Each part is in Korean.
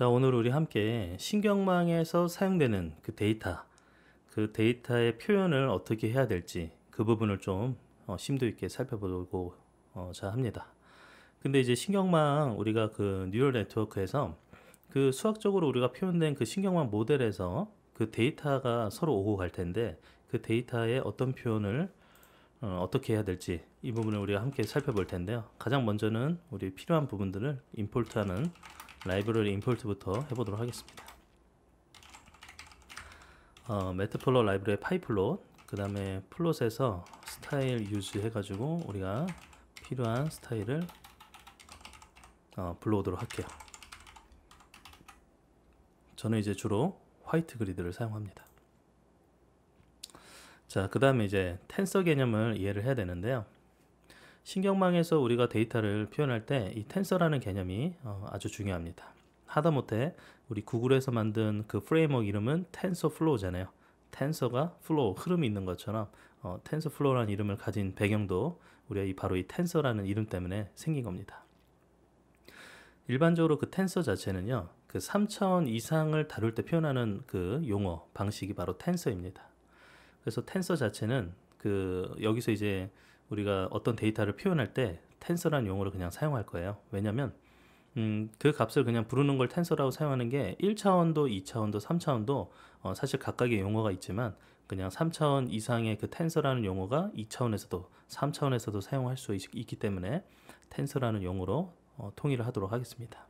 자, 오늘 우리 함께 신경망에서 사용되는 그 데이터, 그 데이터의 표현을 어떻게 해야 될지 그 부분을 좀 심도 있게 살펴보고자 합니다. 근데 이제 신경망, 우리가 그 뉴럴 네트워크에서 그 수학적으로 우리가 표현된 그 신경망 모델에서 그 데이터가 서로 오고 갈 텐데 그 데이터의 어떤 표현을 어떻게 해야 될지 이 부분을 우리가 함께 살펴볼 텐데요. 가장 먼저는 우리 필요한 부분들을 임포트하는 라이브러리 임포트부터 해보도록 하겠습니다. 매트플롯 라이브러리 파이플롯, 그 다음에 플롯에서 스타일 유즈 해가지고 우리가 필요한 스타일을 불러오도록 할게요. 저는 이제 주로 화이트 그리드를 사용합니다. 자, 그 다음에 이제 텐서 개념을 이해를 해야 되는데요. 신경망에서 우리가 데이터를 표현할 때 이 텐서라는 개념이 아주 중요합니다. 하다못해 우리 구글에서 만든 그 프레임워크 이름은 텐서 플로우잖아요. 텐서가 플로우, 흐름이 있는 것처럼 텐서 플로우라는 이름을 가진 배경도 우리가 바로 이 텐서라는 이름 때문에 생긴 겁니다. 일반적으로 그 텐서 자체는요, 그 3차원 이상을 다룰 때 표현하는 그 용어 방식이 바로 텐서입니다. 그래서 텐서 자체는 그 여기서 이제 우리가 어떤 데이터를 표현할 때 텐서라는 용어를 그냥 사용할 거예요. 왜냐면 그 값을 그냥 부르는 걸 텐서라고 사용하는 게 1차원도 2차원도 3차원도 사실 각각의 용어가 있지만 그냥 3차원 이상의 그 텐서라는 용어가 2차원에서도 3차원에서도 사용할 수 있기 때문에 텐서라는 용어로 통일을 하도록 하겠습니다.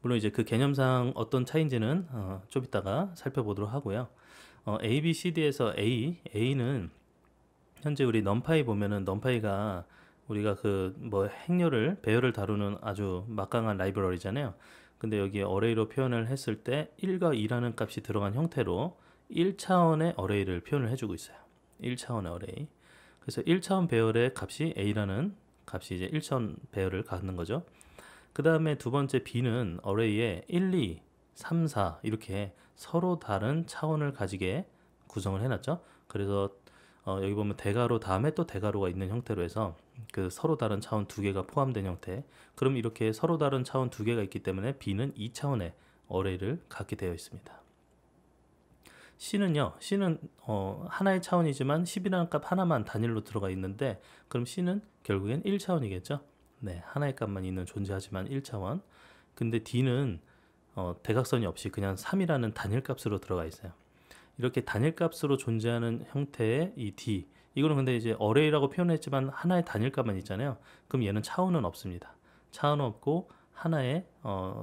물론 이제 그 개념상 어떤 차이인지는 좀 이따가 살펴보도록 하고요. A, B, C, D에서 A는 현재 우리 numpy 보면은 numpy가 우리가 그 뭐 행렬을 배열을 다루는 아주 막강한 라이브러리잖아요. 근데 여기 어레이로 표현을 했을 때 1과 2라는 값이 들어간 형태로 1차원의 어레이를 표현을 해주고 있어요. 1차원의 어레이. 그래서 1차원 배열의 값이 A라는 값이 이제 1차원 배열을 갖는 거죠. 그 다음에 두 번째 B는 어레이에 1, 2, 3, 4 이렇게 서로 다른 차원을 가지게 구성을 해놨죠. 그래서 여기 보면 대괄호 다음에 또 대괄호가 있는 형태로 해서 그 서로 다른 차원 두 개가 포함된 형태. 그럼 이렇게 서로 다른 차원 두 개가 있기 때문에 B는 2차원의 어레이를 갖게 되어 있습니다. C는요, C는 하나의 차원이지만 10이라는 값 하나만 단일로 들어가 있는데 그럼 C는 결국엔 1차원이겠죠. 네, 하나의 값만 있는 존재하지만 1차원. 근데 D는 대각선이 없이 그냥 3이라는 단일값으로 들어가 있어요. 이렇게 단일값으로 존재하는 형태의 이 D, 이거는 근데 이제 어레이라고 표현했지만 하나의 단일값만 있잖아요. 그럼 얘는 차원은 없습니다. 차원은 없고 하나의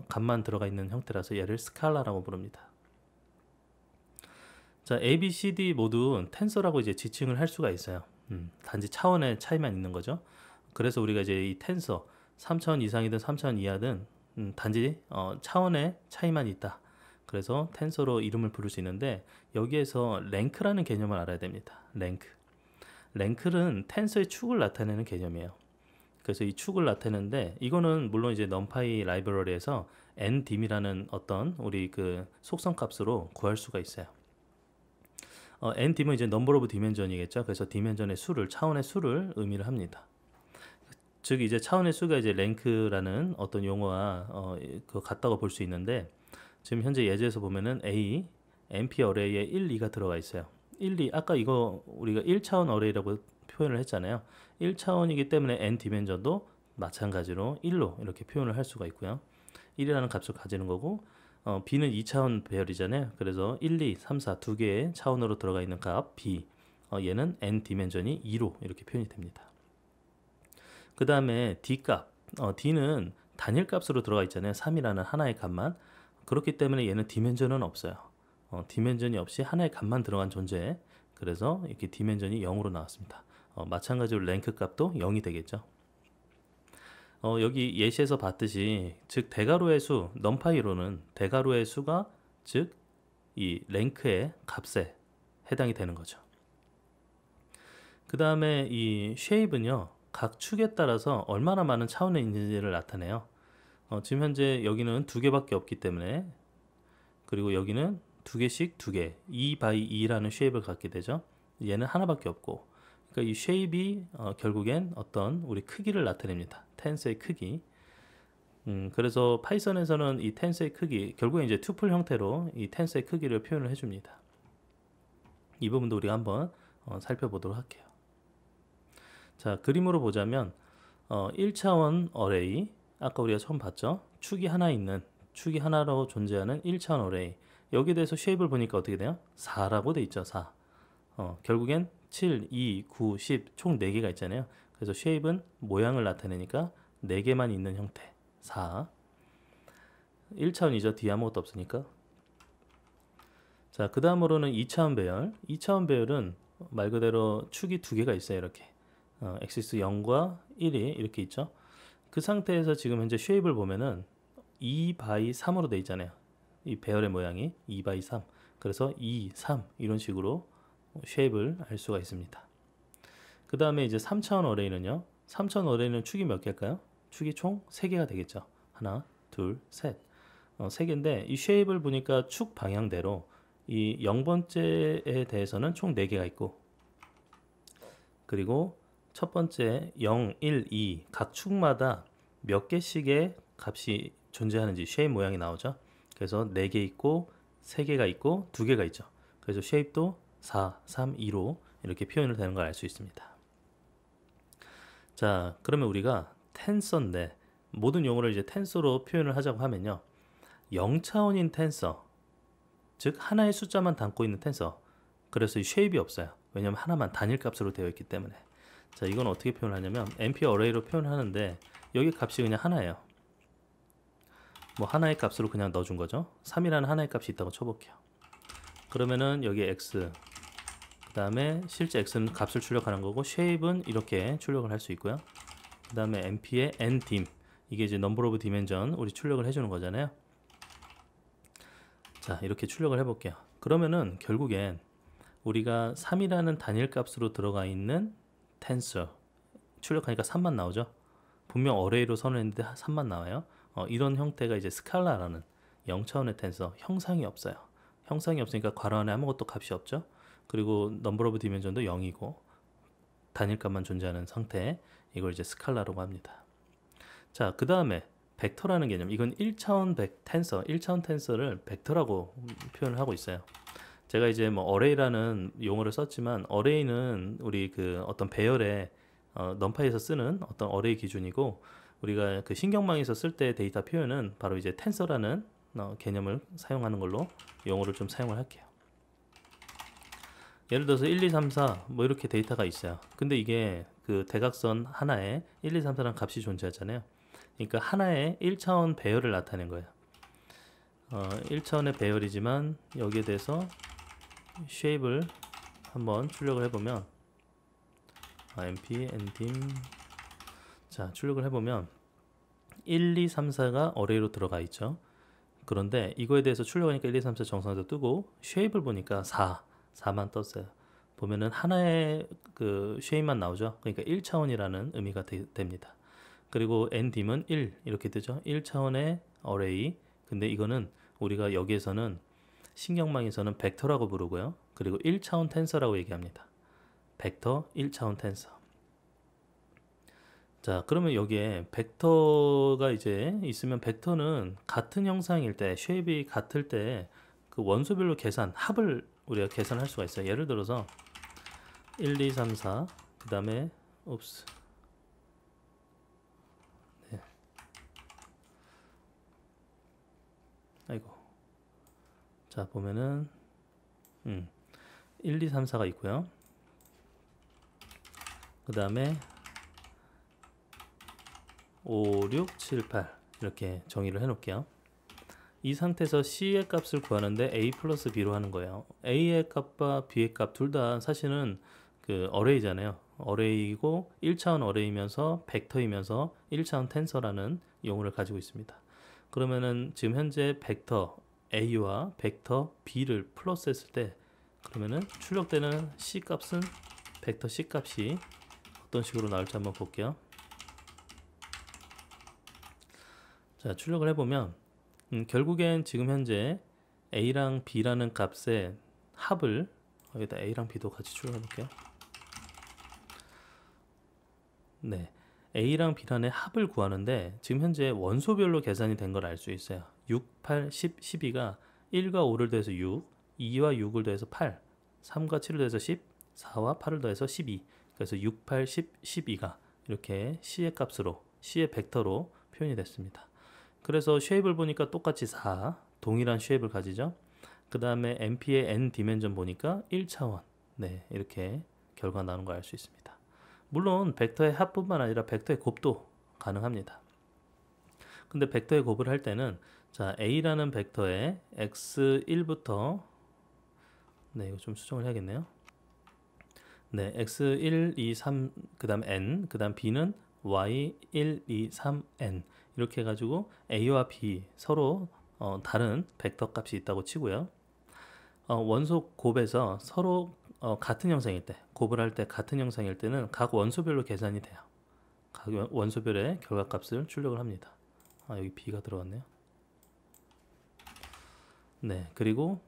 값만 들어가 있는 형태라서 얘를 스칼라라고 부릅니다. 자, A, B, C, D 모두 텐서라고 이제 지칭을 할 수가 있어요. 단지 차원의 차이만 있는 거죠. 그래서 우리가 이제 이 텐서 3차원 이상이든 3차원 이하든 단지 차원의 차이만 있다. 그래서 텐서로 이름을 부를 수 있는데 여기에서 랭크라는 개념을 알아야 됩니다. 랭크. 랭크는 텐서의 축을 나타내는 개념이에요. 그래서 이 축을 나타내는데 이거는 물론 이제 numpy 라이브러리에서 ndim이라는 어떤 우리 그 속성 값으로 구할 수가 있어요. ndim은 이제 number of dimension이겠죠. 그래서 dimension의 수를, 차원의 수를 의미를 합니다. 즉 이제 차원의 수가 이제 랭크라는 어떤 용어와 그 같다고 볼 수 있는데 지금 현재 예제에서 보면은 A, NP 어레이에 1, 2가 들어가 있어요. 1, 2, 아까 이거 우리가 1차원 어레이라고 표현을 했잖아요. 1차원이기 때문에 n 디멘전도 마찬가지로 1로 이렇게 표현을 할 수가 있고요. 1이라는 값을 가지는 거고 B는 2차원 배열이잖아요. 그래서 1, 2, 3, 4 두 개의 차원으로 들어가 있는 값 B, 얘는 n 디멘전이 2로 이렇게 표현이 됩니다. 그 다음에 D값, D는 단일값으로 들어가 있잖아요. 3이라는 하나의 값만. 그렇기 때문에 얘는 디멘전은 없어요. 디멘전이 없이 하나의 값만 들어간 존재. 그래서 이렇게 디멘전이 0으로 나왔습니다. 마찬가지로 랭크 값도 0이 되겠죠. 여기 예시에서 봤듯이 즉 대괄호의 수, numpy로는 대괄호의 수가 즉 이 랭크의 값에 해당이 되는 거죠. 그 다음에 이 shape는요, 각 축에 따라서 얼마나 많은 차원에 있는지를 나타내요. 지금 현재 여기는 두 개밖에 없기 때문에, 그리고 여기는 두 개씩 두 개, 2x2라는 쉐입을 갖게 되죠. 얘는 하나밖에 없고, 그러니까 이 쉐입이 결국엔 어떤 우리 크기를 나타냅니다. 텐서의 크기. 그래서 파이썬에서는 이 텐서의 크기, 결국에 이제 튜플 형태로 이 텐서의 크기를 표현을 해줍니다. 이 부분도 우리가 한번 살펴보도록 할게요. 자, 그림으로 보자면 1차원 어레이, 아까 우리가 처음 봤죠? 축이 하나로 존재하는 1차원 어레이. 여기에 대해서 쉐입을 보니까 어떻게 돼요? 4라고 돼 있죠, 4. 결국엔 7, 2, 9, 10, 총 4개가 있잖아요. 그래서 쉐입은 모양을 나타내니까 4개만 있는 형태, 4. 1차원이죠, 뒤에 아무것도 없으니까. 자, 그 다음으로는 2차원 배열. 2차원 배열은 말 그대로 축이 2개가 있어요, 이렇게. 엑시스 0과 1이 이렇게 있죠. 그 상태에서 지금 현재 쉐입을 보면은 2/3으로 돼 있잖아요. 이 배열의 모양이 2/3. 그래서 2, 3 이런 식으로 쉐입을 알 수가 있습니다. 그 다음에 이제 3차원 어레이는요. 3차원 어레이는 축이 몇 개일까요? 축이 총 3개가 되겠죠. 하나, 둘, 셋. 3개인데 이 쉐입을 보니까 축 방향대로 이 0번째에 대해서는 총 4개가 있고, 그리고 첫 번째 0, 1, 2 각 축마다 몇 개씩의 값이 존재하는지 쉐입 모양이 나오죠. 그래서 4개 있고 3개가 있고 2개가 있죠. 그래서 쉐입도 4, 3, 2로 이렇게 표현을 되는 걸 알 수 있습니다. 자, 그러면 우리가 텐서인데 모든 용어를 이제 텐서로 표현을 하자고 하면요, 0차원인 텐서, 즉 하나의 숫자만 담고 있는 텐서, 그래서 이 쉐입이 없어요. 왜냐면 하나만 단일값으로 되어 있기 때문에. 자, 이건 어떻게 표현하냐면 NP 어레이로 표현하는데 여기 값이 그냥 하나예요. 뭐 하나의 값으로 그냥 넣어준 거죠. 3이라는 하나의 값이 있다고 쳐볼게요. 그러면은 여기 x, 그 다음에 실제 x는 값을 출력하는 거고, 쉐입은 이렇게 출력을 할 수 있고요. 그 다음에 NP의 ndim, 이게 이제 넘버 오브 디멘전 우리 출력을 해주는 거잖아요. 자, 이렇게 출력을 해볼게요. 그러면은 결국엔 우리가 3이라는 단일값으로 들어가 있는 텐서 출력하니까 3만 나오죠. 분명 어레이로 선언했는데 3만 나와요. 이런 형태가 이제 스칼라라는 0차원의 텐서, 형상이 없어요. 형상이 없으니까 괄호 안에 아무것도 값이 없죠. 그리고 넘버 오브 디멘션도 0이고 단일값만 존재하는 상태, 이걸 이제 스칼라라고 합니다. 자, 그 다음에 벡터라는 개념, 이건 1차원 텐서를 벡터라고 표현을 하고 있어요. 제가 이제 뭐 어레이라는 용어를 썼지만, 어레이는 우리 그 어떤 배열에 넘파이에서 쓰는 어떤 어레이 기준이고, 우리가 그 신경망에서 쓸 때 데이터 표현은 바로 이제 텐서라는 개념을 사용하는 걸로 용어를 좀 사용을 할게요. 예를 들어서 1, 2, 3, 4 뭐 이렇게 데이터가 있어요. 근데 이게 그 대각선 하나에 1, 2, 3, 4라는 값이 존재하잖아요. 그러니까 하나의 1차원 배열을 나타낸 거예요. 1차원의 배열이지만 여기에 대해서 쉐입을 한번 출력을 해보면 np, ndim. 자, 출력을 해보면 1, 2, 3, 4가 어레이로 들어가 있죠. 그런데 이거에 대해서 출력하니까 1, 2, 3, 4 정상에서 뜨고, 쉐입을 보니까 4, 4만 떴어요. 보면은 하나의 그 쉐입만 나오죠. 그러니까 1차원이라는 의미가 됩니다. 그리고 ndim은 1 이렇게 뜨죠. 1차원의 어레이. 근데 이거는 우리가 여기에서는 신경망에서는 벡터라고 부르고요. 그리고 1차원 텐서라고 얘기합니다. 벡터, 1차원 텐서. 자, 그러면 여기에 벡터가 이제 있으면, 벡터는 같은 형상일 때, 쉐입이 같을 때 그 원소별로 계산, 합을 우리가 계산할 수가 있어요. 예를 들어서 1, 2, 3, 4, 그 다음에 자, 보면은 1, 2, 3, 4가 있고요. 그 다음에 5, 6, 7, 8 이렇게 정의를 해 놓을게요. 이 상태에서 C의 값을 구하는데 A 플러스 B로 하는 거예요. A의 값과 B의 값 둘 다 사실은 그 어레이잖아요. 어레이고 1차원 어레이면서 벡터이면서 1차원 텐서라는 용어를 가지고 있습니다. 그러면은 지금 현재 벡터 A와 벡터 B를 플러스 했을 때, 그러면은 출력되는 C 값은, 벡터 C 값이 어떤 식으로 나올지 한번 볼게요. 자, 출력을 해보면 결국엔 지금 현재 A랑 B라는 값의 합을, 여기다 A랑 B도 같이 출력해볼게요. 네, A랑 B란의 합을 구하는데 지금 현재 원소별로 계산이 된 걸 알 수 있어요. 6, 8, 10, 12가 1과 5를 더해서 6, 2와 6을 더해서 8, 3과 7을 더해서 10, 4와 8을 더해서 12. 그래서 6, 8, 10, 12가 이렇게 C의 값으로, C의 벡터로 표현이 됐습니다. 그래서 쉐입을 보니까 똑같이 4, 동일한 쉐입을 가지죠. 그 다음에 MP의 N 디멘전 보니까 1차원. 네, 이렇게 결과 나오는 걸 알 수 있습니다. 물론 벡터의 합뿐만 아니라 벡터의 곱도 가능합니다. 근데 벡터의 곱을 할 때는 자, A라는 벡터의 x1부터 네, 이거 좀 수정을 해야겠네요. 네, x1, 2, 3, 그 다음 n, 그 다음 b는 y1, 2, 3, n 이렇게 해가지고 a와 b 서로 다른 벡터 값이 있다고 치고요. 원소 곱에서 서로 같은 형상일 때, 곱을 할 때 같은 형상일 때는 각 원소별로 계산이 돼요. 각 원소별의 결과값을 출력을 합니다. 아, 여기 B가 들어갔네요. 네, 그리고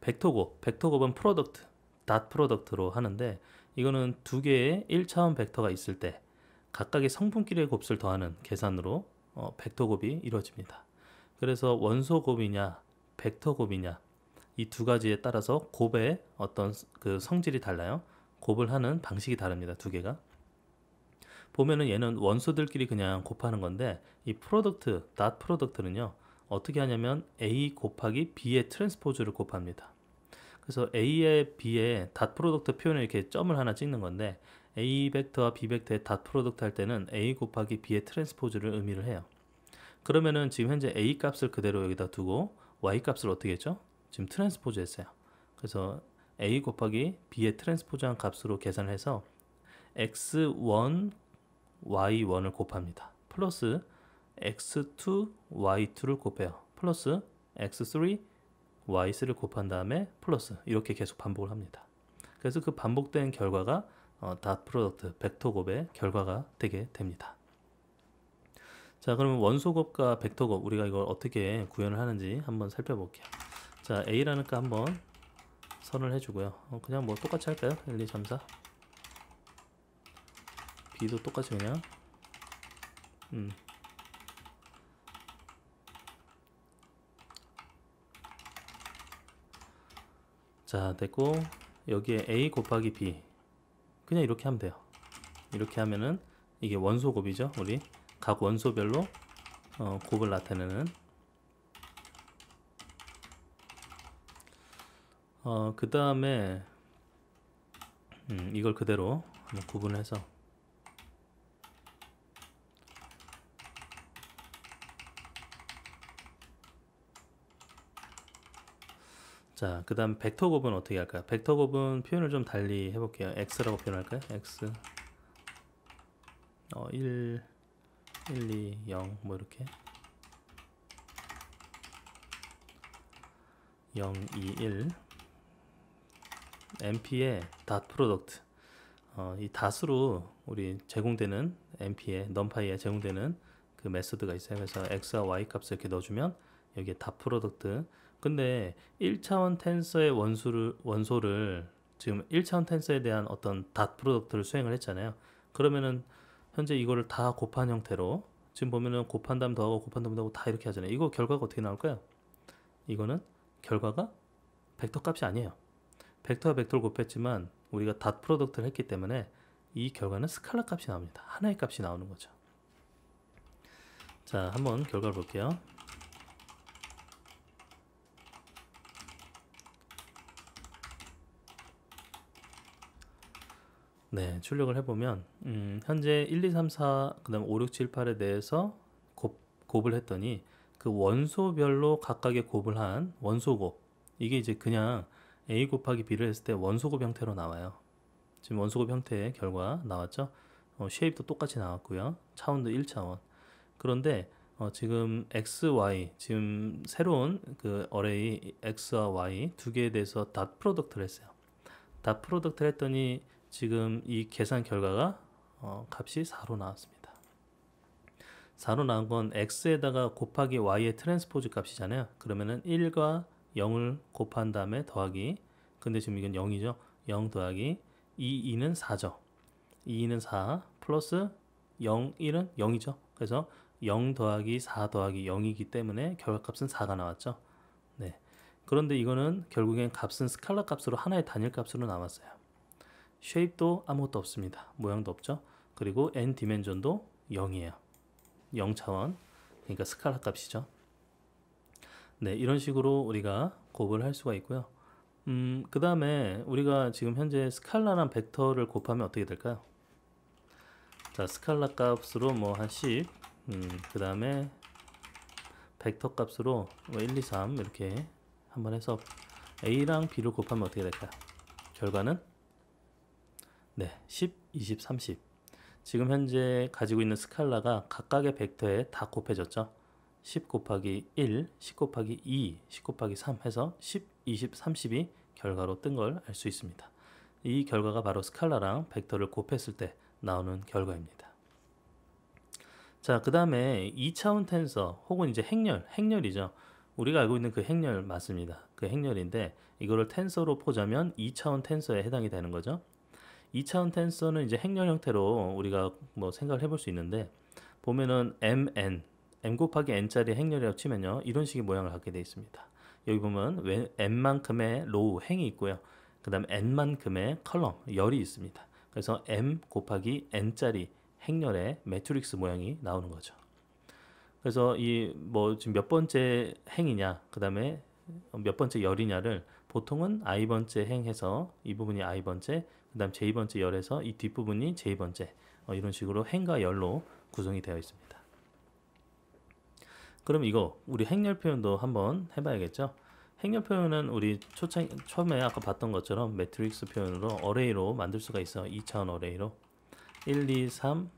벡터곱, 벡터곱은 프로덕트, 닷 프로덕트로 하는데 이거는 두 개의 1차원 벡터가 있을 때 각각의 성분끼리의 곱을 더하는 계산으로 벡터곱이 이루어집니다. 그래서 원소곱이냐, 벡터곱이냐 이 두 가지에 따라서 곱의 어떤 그 성질이 달라요. 곱을 하는 방식이 다릅니다. 두 개가. 보면은 얘는 원소들끼리 그냥 곱하는 건데 이 프로덕트, 닷 프로덕트는요. 어떻게 하냐면 A 곱하기 B의 트랜스포즈를 곱합니다. 그래서 A의 B의 닷 프로덕트 표현에 이렇게 점을 하나 찍는 건데 A 벡터와 B 벡터의 닷 프로덕트 할 때는 A 곱하기 B의 트랜스포즈를 의미를 해요. 그러면은 지금 현재 A 값을 그대로 여기다 두고 Y 값을 어떻게 했죠? 지금 트랜스포즈 했어요. 그래서 A 곱하기 B의 트랜스포즈한 값으로 계산을 해서 X1, Y1을 곱합니다. 플러스 X2, Y2를 곱해요. 플러스 X3, Y3를 곱한 다음에 플러스 이렇게 계속 반복을 합니다. 그래서 그 반복된 결과가 닷 프로덕트, 벡터 곱의 결과가 되게 됩니다. 자, 그러면 원소곱과 벡터 곱, 우리가 이걸 어떻게 구현을 하는지 한번 살펴볼게요. 자, A라는 값 한번 선을 해주고요. 그냥 뭐 똑같이 할까요? 1, 2, 3, 4 B도 똑같이 그냥 자, 됐고 여기에 A 곱하기 B 그냥 이렇게 하면 돼요. 이렇게 하면은 이게 원소곱이죠. 우리 각 원소별로 곱을 나타내는 그 다음에 이걸 그대로 한번 구분해서 자, 그 다음 벡터 곱은 어떻게 할까요? 벡터 곱은 표현을 좀 달리 해볼게요. x라고 표현할까요? x 1, 1, 2, 0 뭐 이렇게 0, 2, 1 MP의 닷 프로덕트 이 닷으로 우리 제공되는 MP의 넘파이에 제공되는 그 메소드가 있어요. 그래서 X와 Y 값을 이렇게 넣어주면 여기에 닷 프로덕트 근데 1차원 텐서의 원소를 지금 1차원 텐서에 대한 어떤 닷 프로덕트를 수행을 했잖아요. 그러면은 현재 이거를 다 곱한 형태로 지금 보면은 곱한 다음 더하고 곱한 다음 더하고 다 이렇게 하잖아요. 이거 결과가 어떻게 나올까요? 이거는 결과가 벡터 값이 아니에요. 벡터와 벡터를 곱했지만 우리가 닷 프로덕트를 했기 때문에 이 결과는 스칼라 값이 나옵니다. 하나의 값이 나오는 거죠. 자, 한번 결과를 볼게요. 네, 출력을 해보면 현재 1, 2, 3, 4, 그 다음 5, 6, 7, 8에 대해서 곱을 했더니 그 원소별로 각각의 곱을 한 원소곱 이게 이제 그냥 A 곱하기 B를 했을 때 원소곱 형태로 나와요. 지금 원소곱 형태의 결과 나왔죠. 쉐입도 똑같이 나왔고요. 차원도 1차원. 그런데 지금 X, Y 지금 새로운 그 어레이 X와 Y 두 개에 대해서 닷 프로덕트를 했어요. 닷 프로덕트를 했더니 지금 이 계산 결과가 값이 4로 나왔습니다. 4로 나온 건 X에다가 곱하기 Y의 트랜스포즈 값이잖아요. 그러면은 1과 0을 곱한 다음에 더하기 근데 지금 이건 0이죠. 0 더하기 2, 2는 4죠. 2, 2는 4 플러스 0, 1은 0이죠. 그래서 0 더하기 4 더하기 0이기 때문에 결과값은 4가 나왔죠. 네. 그런데 이거는 결국엔 값은 스칼라 값으로 하나의 단일 값으로 남았어요. 쉐입도 아무것도 없습니다. 모양도 없죠. 그리고 n 디멘전도 0이에요. 0차원. 그러니까 스칼라 값이죠. 네, 이런 식으로 우리가 곱을 할 수가 있고요. 그 다음에 우리가 지금 현재 스칼라랑 벡터를 곱하면 어떻게 될까요? 자, 스칼라 값으로 뭐 한 10, 그 다음에 벡터 값으로 뭐 1, 2, 3 이렇게 한번 해서 A랑 B를 곱하면 어떻게 될까요? 결과는? 네, 10, 20, 30. 지금 현재 가지고 있는 스칼라가 각각의 벡터에 다 곱해졌죠. 10 곱하기 1, 10 곱하기 2, 10 곱하기 3 해서 10, 20, 30이 결과로 뜬 걸 알 수 있습니다. 이 결과가 바로 스칼라랑 벡터를 곱했을 때 나오는 결과입니다. 자, 그 다음에 2차원 텐서 혹은 이제 행렬이죠. 우리가 알고 있는 그 행렬 맞습니다. 그 행렬인데 이거를 텐서로 포자면 2차원 텐서에 해당이 되는 거죠. 2차원 텐서는 이제 행렬 형태로 우리가 뭐 생각을 해볼 수 있는데 보면은 m 곱하기 n짜리 행렬이라고 치면요. 이런 식의 모양을 갖게 되어 있습니다. 여기 보면 n만큼의 로우, 행이 있고요. 그 다음 n만큼의 컬럼, 열이 있습니다. 그래서 m 곱하기 n짜리 행렬의 매트릭스 모양이 나오는 거죠. 그래서 이 뭐 지금 몇 번째 행이냐, 그 다음에 몇 번째 열이냐를 보통은 i번째 행해서 이 부분이 i번째, 그 다음 j번째 열에서 이 뒷부분이 j번째, 이런 식으로 행과 열로 구성이 되어 있습니다. 그럼 이거 우리 행렬 표현도 한번 해봐야겠죠. 행렬 표현은 우리 처음에 아까 봤던 것처럼 매트릭스 표현으로 어레이로 만들 수가 있어. 2차원 어레이로 1, 2, 3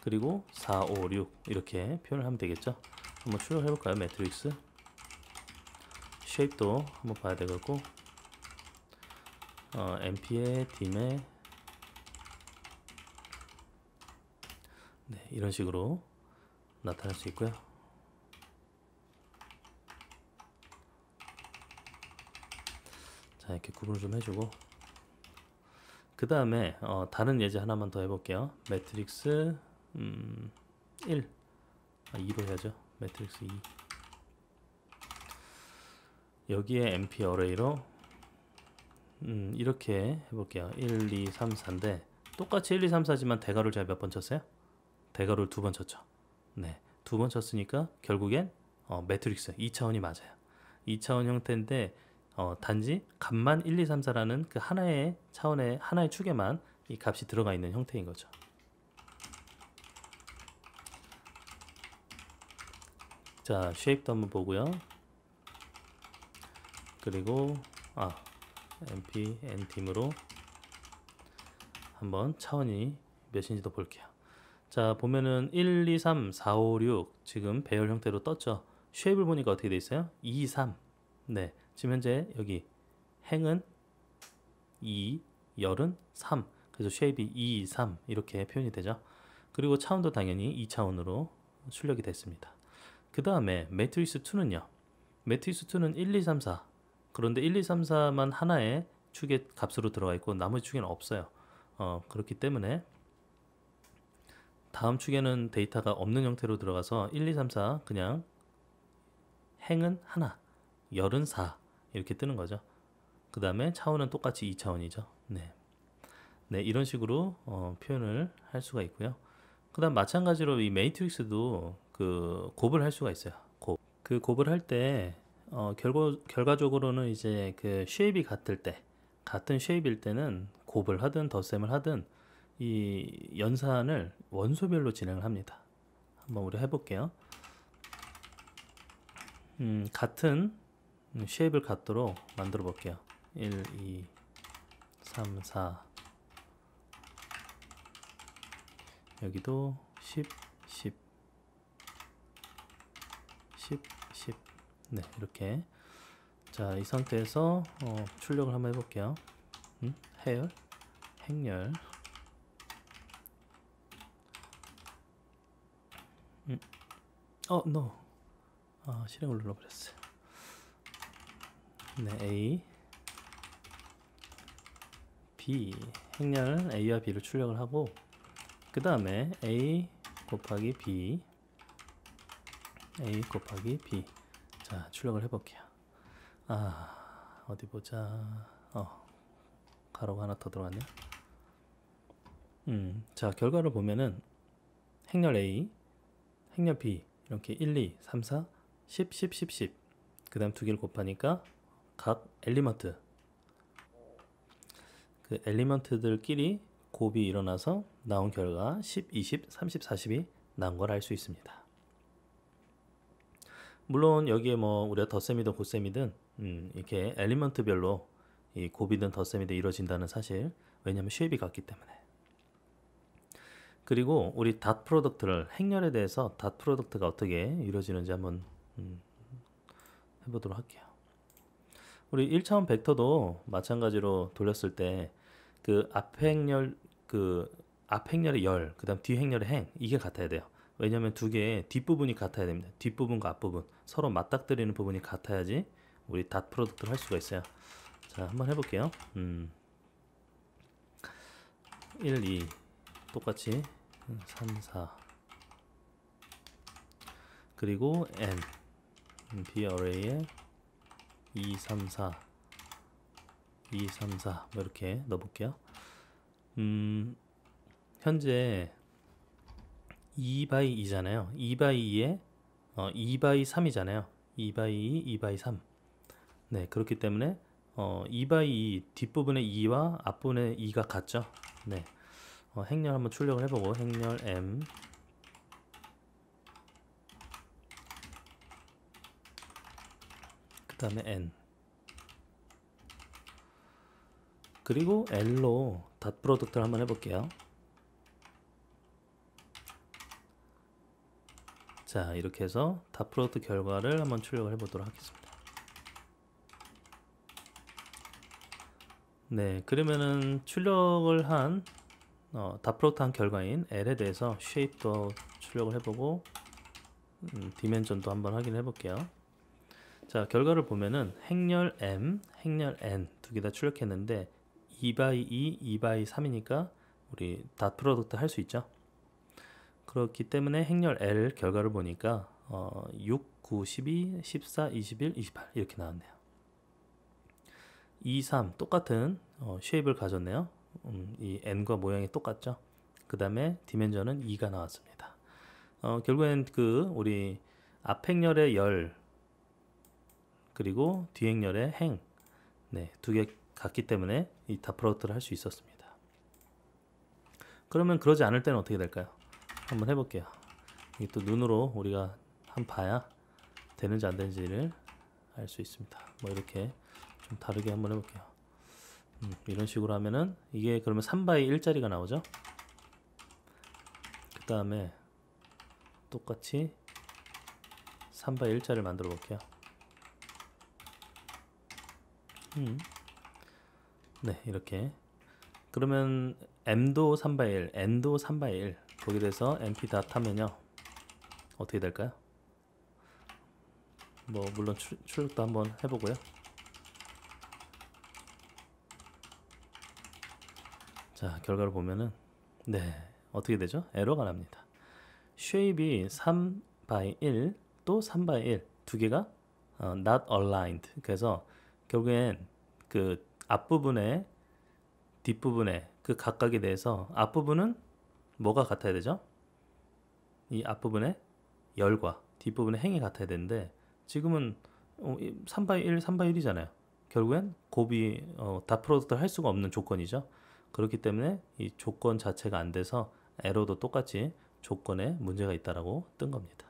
그리고 4, 5, 6 이렇게 표현을 하면 되겠죠. 한번 출력해 볼까요? 매트릭스 쉐입도 한번 봐야 되겠고 MP에 딤에 네, 이런 식으로 나타날 수 있고요. 자, 이렇게 구분을 좀 해주고 그 다음에 다른 예제 하나만 더 해볼게요. 매트릭스 1 2로 해야죠. 매트릭스 2 여기에 MP 어레이로 이렇게 해볼게요. 1, 2, 3, 4인데 똑같이 1, 2, 3, 4지만 대괄호를 제가 몇 번 쳤어요? 대괄호를 2번 쳤죠. 네, 2번 쳤으니까 결국엔 매트릭스 2차원이 맞아요. 2차원 형태인데 단지 값만 1, 2, 3, 4라는 그 하나의 차원의 하나의 축에만 이 값이 들어가 있는 형태인 거죠. 자, 쉐입도 한번 보고요. 그리고 MP, N팀으로 한번 차원이 몇인지도 볼게요. 자, 보면은 1, 2, 3, 4, 5, 6 지금 배열 형태로 떴죠. 쉐입을 보니까 어떻게 되어 있어요? 2, 3. 네, 지금 현재 여기 행은 2, 열은 3. 그래서 쉐입이 2, 3 이렇게 표현이 되죠. 그리고 차원도 당연히 2차원으로 출력이 됐습니다. 그 다음에 매트릭스2는요. 매트릭스2는 1, 2, 3, 4. 그런데 1, 2, 3, 4만 하나의 축의 값으로 들어가 있고 나머지 축에는 없어요. 그렇기 때문에 다음 축에는 데이터가 없는 형태로 들어가서 1, 2, 3, 4 그냥 행은 하나, 열은 4 이렇게 뜨는 거죠. 그 다음에 차원은 똑같이 2차원이죠. 네, 이런 식으로 표현을 할 수가 있고요. 그 다음 마찬가지로 이 매트릭스도 그 곱을 할 수가 있어요. 그 곱을 할 때 결과적으로는 이제 그 쉐입이 같은 쉐입일 때는 곱을 하든 덧셈을 하든 이 연산을 원소별로 진행을 합니다. 한번 우리 해볼게요. 같은 쉐입을 갖도록 만들어 볼게요. 1, 2, 3, 4 여기도 10, 10 10, 10 네, 이렇게. 자, 이 상태에서 출력을 한번 해볼게요. 해열, 행렬 no. 실행을 눌러버렸어요. 네, A, B, 행렬 A와 B를 출력을 하고 그 다음에 a 곱하기 b. 자, 출력을 해볼게요. 아, 어디 보자. 가로가 하나 더 들어갔네요. 자, 결과를 보면은 행렬 a, 행렬 b 이렇게 1, 2, 3, 4, 10, 10, 10, 10. 그 다음 두 개를 곱하니까 각 엘리먼트, 그 엘리먼트들끼리 곱이 일어나서 나온 결과 10, 20, 30, 40이 나온 걸 알 수 있습니다. 물론 여기에 뭐 우리가 덧셈이든 곱셈이든 이렇게 엘리먼트별로 이 곱이든 덧셈이든 이루어진다는 사실, 왜냐하면 쉐입이 같기 때문에. 그리고 우리 닷 프로덕트를, 행렬에 대해서 닷 프로덕트가 어떻게 이루어지는지 한번 해보도록 할게요. 우리 1차원 벡터도 마찬가지로 돌렸을 때 그 앞행렬, 그 앞행렬의 열, 그 다음 뒤행렬의 행, 이게 같아야 돼요. 왜냐면 두 개의 뒷부분이 같아야 됩니다. 뒷부분과 앞부분 서로 맞닥뜨리는 부분이 같아야지 우리 닷 프로덕트를 할 수가 있어요. 자, 한번 해볼게요. 1, 2 똑같이 3, 4 그리고 n b array에 2, 3, 4 2, 3, 4 이렇게 넣어볼게요. 현재 2x2잖아요. 2x2에 2x3이잖아요. 2x2, 2x3. 네, 그렇기 때문에 2x2 뒷부분의 2와 앞부분의 2가 같죠. 네, 행렬 한번 출력을 해보고 행렬 m 그 다음에 n 그리고 l로 닷 프로덕트를 한번 해볼게요. 자, 이렇게 해서 닷 프로덕트 결과를 한번 출력을 해보도록 하겠습니다. 네, 그러면은 출력을 한 닷 프로덕트 한 결과인 L에 대해서 쉐입도 출력을 해보고 디멘전도 한번 확인해 볼게요. 자, 결과를 보면은 행렬 M, 행렬 N 두 개 다 출력했는데 2x2, 2x3이니까 우리 닷 프로덕트 할 수 있죠. 그렇기 때문에 행렬 L 결과를 보니까 6, 9, 12, 14, 21, 28 이렇게 나왔네요. 2, 3 똑같은 쉐입을 가졌네요. 이 n과 모양이 똑같죠. 그 다음에 디멘전은 2가 나왔습니다. 결국엔 그 우리 앞행렬의 열 그리고 뒤행렬의 행, 네, 두 개 같기 때문에 이 닷 프로덕트를 할 수 있었습니다. 그러면 그러지 않을 때는 어떻게 될까요? 한번 해볼게요. 이게 또 눈으로 우리가 한 봐야 되는지 안 되는지를 알 수 있습니다. 뭐 이렇게 좀 다르게 한번 해볼게요. 이런 식으로 하면은 이게 그러면 3x1짜리가 나오죠. 그 다음에 똑같이 3x1짜리를 만들어 볼게요. 네, 이렇게. 그러면 m도 3x1, n도 3x1. 거기에 대해서 np 다 타면요 어떻게 될까요? 뭐 물론 출력도 한번 해보고요. 자, 결과를 보면은 네, 어떻게 되죠? 에러가 납니다. 쉐입이 3x1 또 3x1 두 개가 not aligned. 그래서 결국엔 그 앞부분에 뒷부분에 그 각각에 대해서 앞부분은 뭐가 같아야 되죠? 이 앞부분의 열과 뒷부분의 행이 같아야 되는데 지금은 3x1, 3x1이잖아요. 결국엔 곱이 닷 프로덕트를 할 수가 없는 조건이죠. 그렇기 때문에 이 조건 자체가 안 돼서 에러도 똑같이 조건에 문제가 있다라고 뜬 겁니다.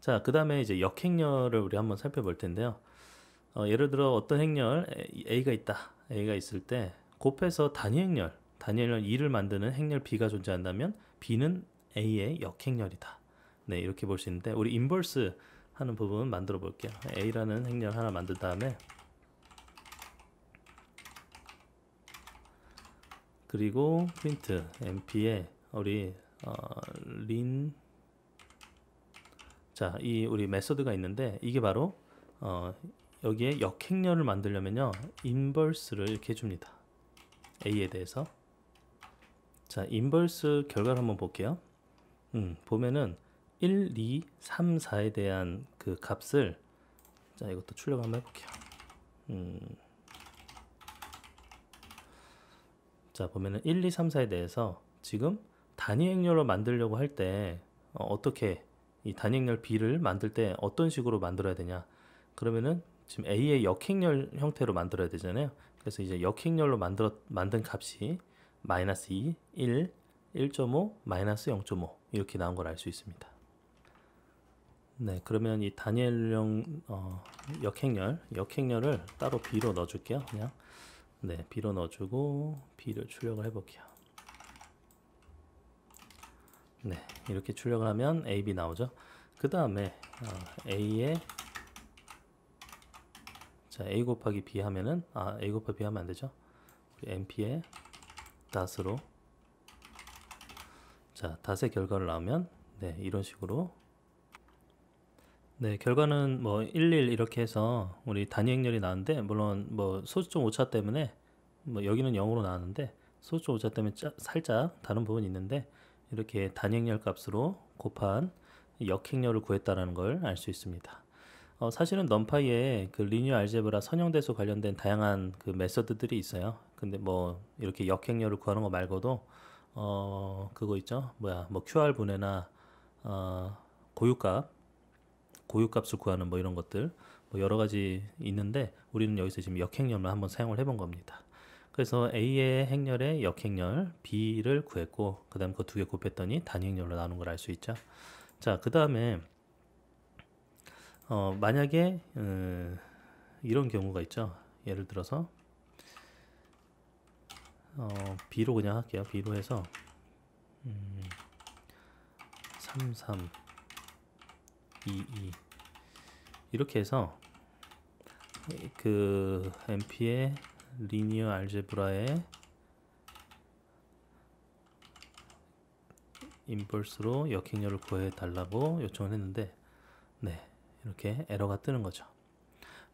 자, 그 다음에 이제 역행렬을 우리 한번 살펴볼 텐데요. 예를 들어 어떤 행렬 A가 있다. A가 있을 때 곱해서 단위행렬 2를 만드는 행렬 B가 존재한다면 B는 A의 역행렬이다. 네, 이렇게 볼 수 있는데 우리 인버스 하는 부분 만들어 볼게요. A라는 행렬 하나 만든 다음에 그리고 프린트 np에 우리 린, 자, 이 우리 메소드가 있는데 이게 바로 여기에 역행렬을 만들려면요 인버스를 이렇게 해줍니다. a에 대해서. 자, 인버스 결과를 한번 볼게요. 보면은 1, 2, 3, 4에 대한 그 값을, 자, 이것도 출력 한번 해볼게요. 자, 보면은 1, 2, 3, 4에 대해서 지금 단위 행렬로 만들려고 할 때 어떻게 이 단위 행렬 B를 만들 때 어떤 식으로 만들어야 되냐. 그러면은 지금 A의 역행렬 형태로 만들어야 되잖아요. 그래서 이제 역행렬로 만든 값이 마이너스 2, 1, 1.5, 마이너스 0.5 이렇게 나온 걸 알 수 있습니다. 네, 그러면 이 단위형 역행렬을 따로 B로 넣어줄게요. 그냥 네, B로 넣어주고 B를 출력을 해볼게요. 네, 이렇게 출력을 하면 A, B 나오죠. 그 다음에 A 곱하기 B 하면은, A 곱하기 B 하면 안 되죠. 우리 MP의 닷으로, 자, 닷의 결과를 나오면, 네, 이런 식으로. 네, 결과는 뭐 1, 1 이렇게 해서 우리 단위 행렬이 나왔는데, 물론 뭐 소수점 오차 때문에, 뭐 여기는 0으로 나왔는데, 소수점 오차 때문에 살짝 다른 부분이 있는데, 이렇게 단위 행렬 값으로 곱한 역행렬을 구했다라는 걸 알 수 있습니다. 사실은 넘파이에 그 리니어 알제브라 선형대수 관련된 다양한 그 메서드들이 있어요. 근데 뭐 이렇게 역행렬을 구하는 거 말고도 그거 있죠. QR 분해나 고유값을 구하는 뭐 이런 것들 뭐 여러 가지 있는데, 우리는 여기서 지금 역행렬만 한번 사용을 해본 겁니다. 그래서 A의 행렬에 역행렬 B를 구했고, 그다음 그 두 개 곱했더니 단행렬로 나오는 걸 알 수 있죠. 자, 그 다음에 만약에 이런 경우가 있죠. 예를 들어서 B로 그냥 할게요. B로 해서 3, 3, 2, 2 이렇게 해서 그 MP의 리니어 알제브라의 인버스로 역행렬을 구해 달라고 요청을 했는데, 네, 이렇게 에러가 뜨는 거죠.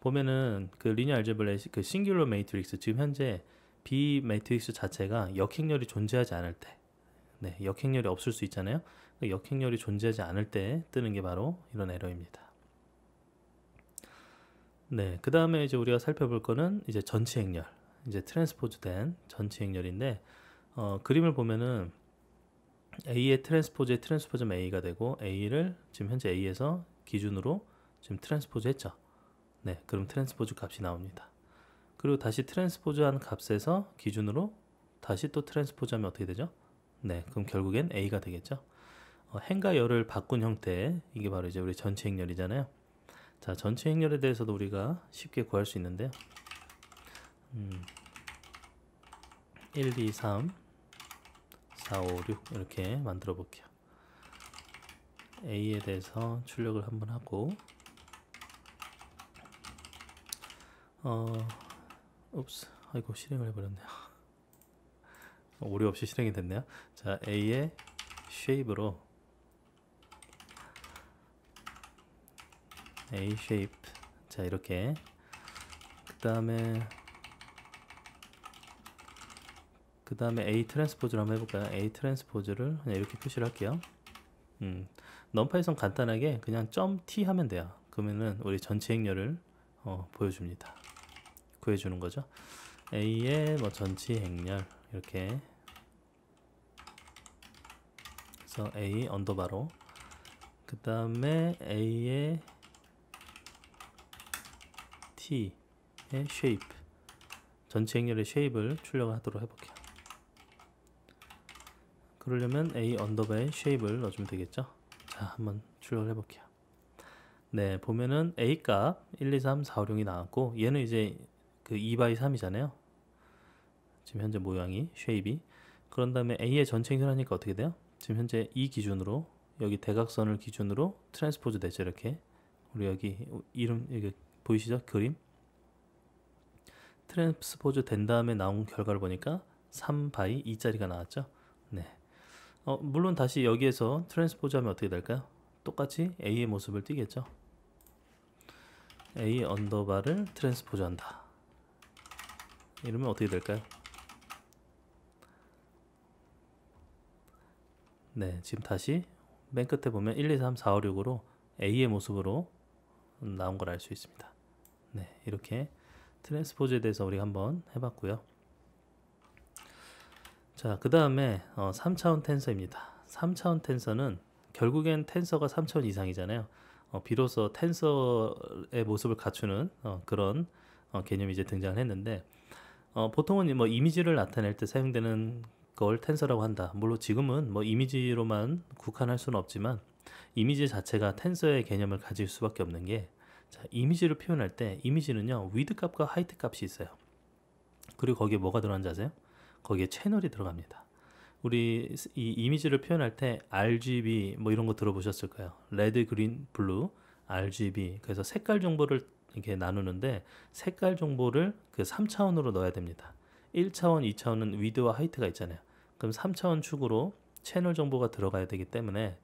보면은 그 리니어 알제브라의 그 싱귤러 매트릭스, 지금 현재 B 매트릭스 자체가 역행렬이 존재하지 않을 때, 네, 역행렬이 없을 수 있잖아요. 역행렬이 존재하지 않을 때 뜨는 게 바로 이런 에러입니다. 네, 그 다음에 이제 우리가 살펴볼 거는 이제 전체 행렬, 이제 트랜스포즈된 전체 행렬인데, 그림을 보면은 A의 트랜스포즈의 트랜스포즈는 A가 되고, A를 지금 현재 A에서 기준으로 지금 트랜스포즈 했죠. 네, 그럼 트랜스포즈 값이 나옵니다. 그리고 다시 트랜스포즈한 값에서 기준으로 다시 또 트랜스포즈하면 어떻게 되죠? 네, 그럼 결국엔 A가 되겠죠. 행과 열을 바꾼 형태, 이게 바로 이제 우리 전체 행렬이잖아요. 자, 전체 행렬에 대해서도 우리가 쉽게 구할 수 있는데요. 1, 2, 3, 4, 5, 6 이렇게 만들어 볼게요. A에 대해서 출력을 한번 하고, 옵스, 아이고, 실행을 해버렸네요. 오류 없이 실행이 됐네요. 자, A의 shape로 A shape, 자, 이렇게, 그 다음에 A 트랜스포즈를 한번 해볼까요? A 트랜스포즈를 그냥 이렇게 표시를 할게요. 넘파이선 간단하게 그냥 .t 하면 돼요. 그러면은 우리 전체 행렬을 보여줍니다. 구해주는 거죠. A의 뭐 전체 행렬 이렇게 그래서 A 언더바로, 그 다음에 A의 T의 shape, 전체 행렬의 shape을 출력하도록 해볼게요. 그러려면 A 언더바에 shape을 넣어주면 되겠죠. 자, 한번 출력을 해볼게요. 네, 보면은 A 값 1, 2, 3, 4, 5, 6이 나왔고, 얘는 이제 그 2/3이잖아요. 지금 현재 모양이, shape이. 그런 다음에 A의 전체 행렬 하니까 어떻게 돼요? 지금 현재 이 기준으로, 여기 대각선을 기준으로 트랜스포즈 되죠. 이렇게. 우리 여기 이름, 여기 보이시죠? 그림. 트랜스포즈 된 다음에 나온 결과를 보니까 3/2짜리가 나왔죠. 네. 물론 다시 여기에서 트랜스포즈 하면 어떻게 될까요? 똑같이 A의 모습을 띄겠죠. A 언더바를 트랜스포즈 한다. 이러면 어떻게 될까요? 네, 지금 다시 맨 끝에 보면 1, 2, 3, 4, 5, 6으로 A의 모습으로 나온 걸 알 수 있습니다. 네, 이렇게 트랜스포즈에 대해서 우리가 한번 해봤고요. 자, 그 다음에 3차원 텐서입니다. 3차원 텐서는 결국엔 텐서가 3차원 이상이잖아요. 비로소 텐서의 모습을 갖추는 그런 개념이 이제 등장을 했는데, 보통은 뭐 이미지를 나타낼 때 사용되는 걸 텐서라고 한다. 물론 지금은 뭐 이미지로만 국한할 수는 없지만 이미지 자체가 텐서의 개념을 가질 수밖에 없는 게, 자, 이미지를 표현할 때 이미지는요 위드 값과 하이트 값이 있어요. 그리고 거기에 뭐가 들어간지 아세요? 거기에 채널이 들어갑니다. 우리 이 이미지를 표현할 때 RGB 뭐 이런 거 들어보셨을 거예요. 레드, 그린, 블루, RGB. 그래서 색깔 정보를 이렇게 나누는데 색깔 정보를 그 3차원으로 넣어야 됩니다. 1차원, 2차원은 위드와 하이트가 있잖아요. 그럼 3차원 축으로 채널 정보가 들어가야 되기 때문에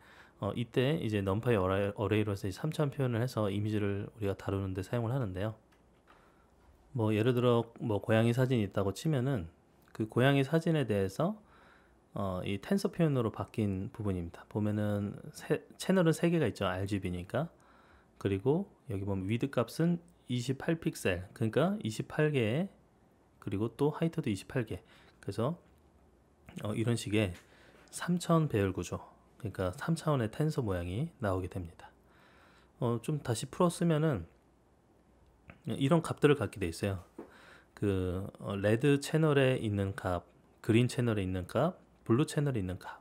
이때 이제 넘파이 어레이로 해서 3차원 표현을 해서 이미지를 우리가 다루는데 사용을 하는데요. 뭐 예를 들어 뭐 고양이 사진이 있다고 치면은 그 고양이 사진에 대해서 이 텐서 표현으로 바뀐 부분입니다. 보면은 채널은 3개가 있죠. RGB니까. 그리고 여기 보면 위드 값은 28픽셀, 그러니까 28개, 그리고 또 하이트도 28개. 그래서 이런 식의 3차원 배열 구조, 그러니까 3차원의 텐서 모양이 나오게 됩니다. 좀 다시 풀었으면은 이런 값들을 갖게 돼 있어요. 그 레드 채널에 있는 값, 그린 채널에 있는 값, 블루 채널에 있는 값.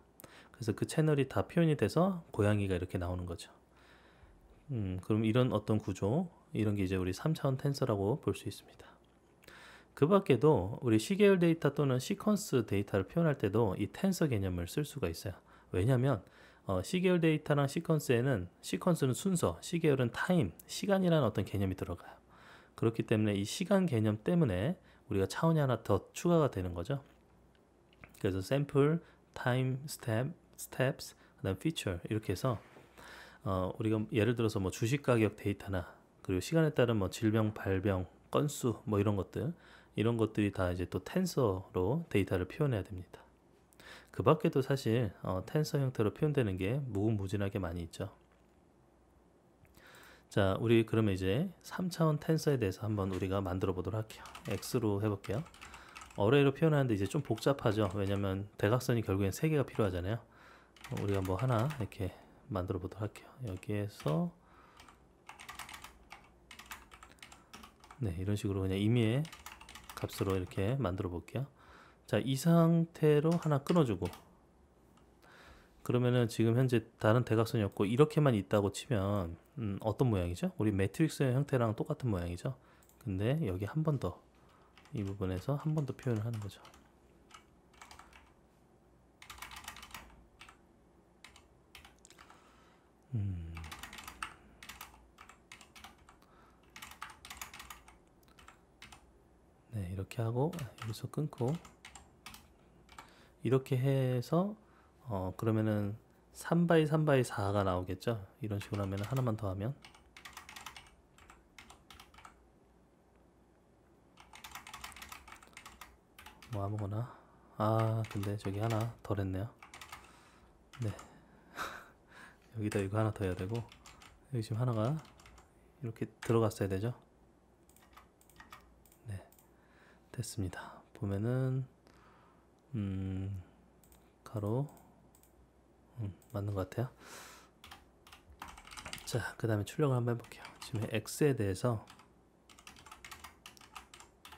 그래서 그 채널이 다 표현이 돼서 고양이가 이렇게 나오는 거죠. 그럼 이런 어떤 구조, 이런 게 이제 우리 3차원 텐서라고 볼 수 있습니다. 그 밖에도 우리 시계열 데이터 또는 시퀀스 데이터를 표현할 때도 이 텐서 개념을 쓸 수가 있어요. 왜냐하면 시계열 데이터랑 시퀀스에는, 시퀀스는 순서, 시계열은 타임, 시간이라는 어떤 개념이 들어가요. 그렇기 때문에 이 시간 개념 때문에 우리가 차원이 하나 더 추가가 되는 거죠. 그래서 샘플, 타임, 스텝, 스텝스, 그다음 피처, 이렇게 해서 우리가 예를 들어서 뭐 주식 가격 데이터나, 그리고 시간에 따른 뭐 질병, 발병, 건수 뭐 이런 것들, 이런 것들이 다 이제 또 텐서로 데이터를 표현해야 됩니다. 그 밖에도 사실 텐서 형태로 표현되는 게 무궁무진하게 많이 있죠. 자, 우리 그러면 이제 3차원 텐서에 대해서 한번 우리가 만들어 보도록 할게요. x로 해볼게요. 어레이로 표현하는데 이제 좀 복잡하죠. 왜냐면 대각선이 결국엔 3개가 필요하잖아요. 우리가 뭐 하나 이렇게 만들어 보도록 할게요. 여기에서 네, 이런 식으로 그냥 임의의 값으로 이렇게 만들어 볼게요. 자, 이 상태로 하나 끊어주고, 그러면은 지금 현재 다른 대각선이 없고 이렇게만 있다고 치면 어떤 모양이죠? 우리 매트릭스의 형태랑 똑같은 모양이죠. 근데 여기 한 번 더, 이 부분에서 한 번 더 표현을 하는 거죠. 네, 이렇게 하고 여기서 끊고 이렇게 해서 그러면은 3x3x4가 나오겠죠. 이런 식으로 하면, 하나만 더 하면, 뭐 아무거나. 아, 근데 저기 하나 덜 했네요. 네. 여기다 이거 하나 더 해야 되고, 여기 지금 하나가 이렇게 들어갔어야 되죠. 네, 됐습니다. 보면은 가로 맞는 것 같아요. 자, 그 다음에 출력을 한번 해볼게요. 지금 x에 대해서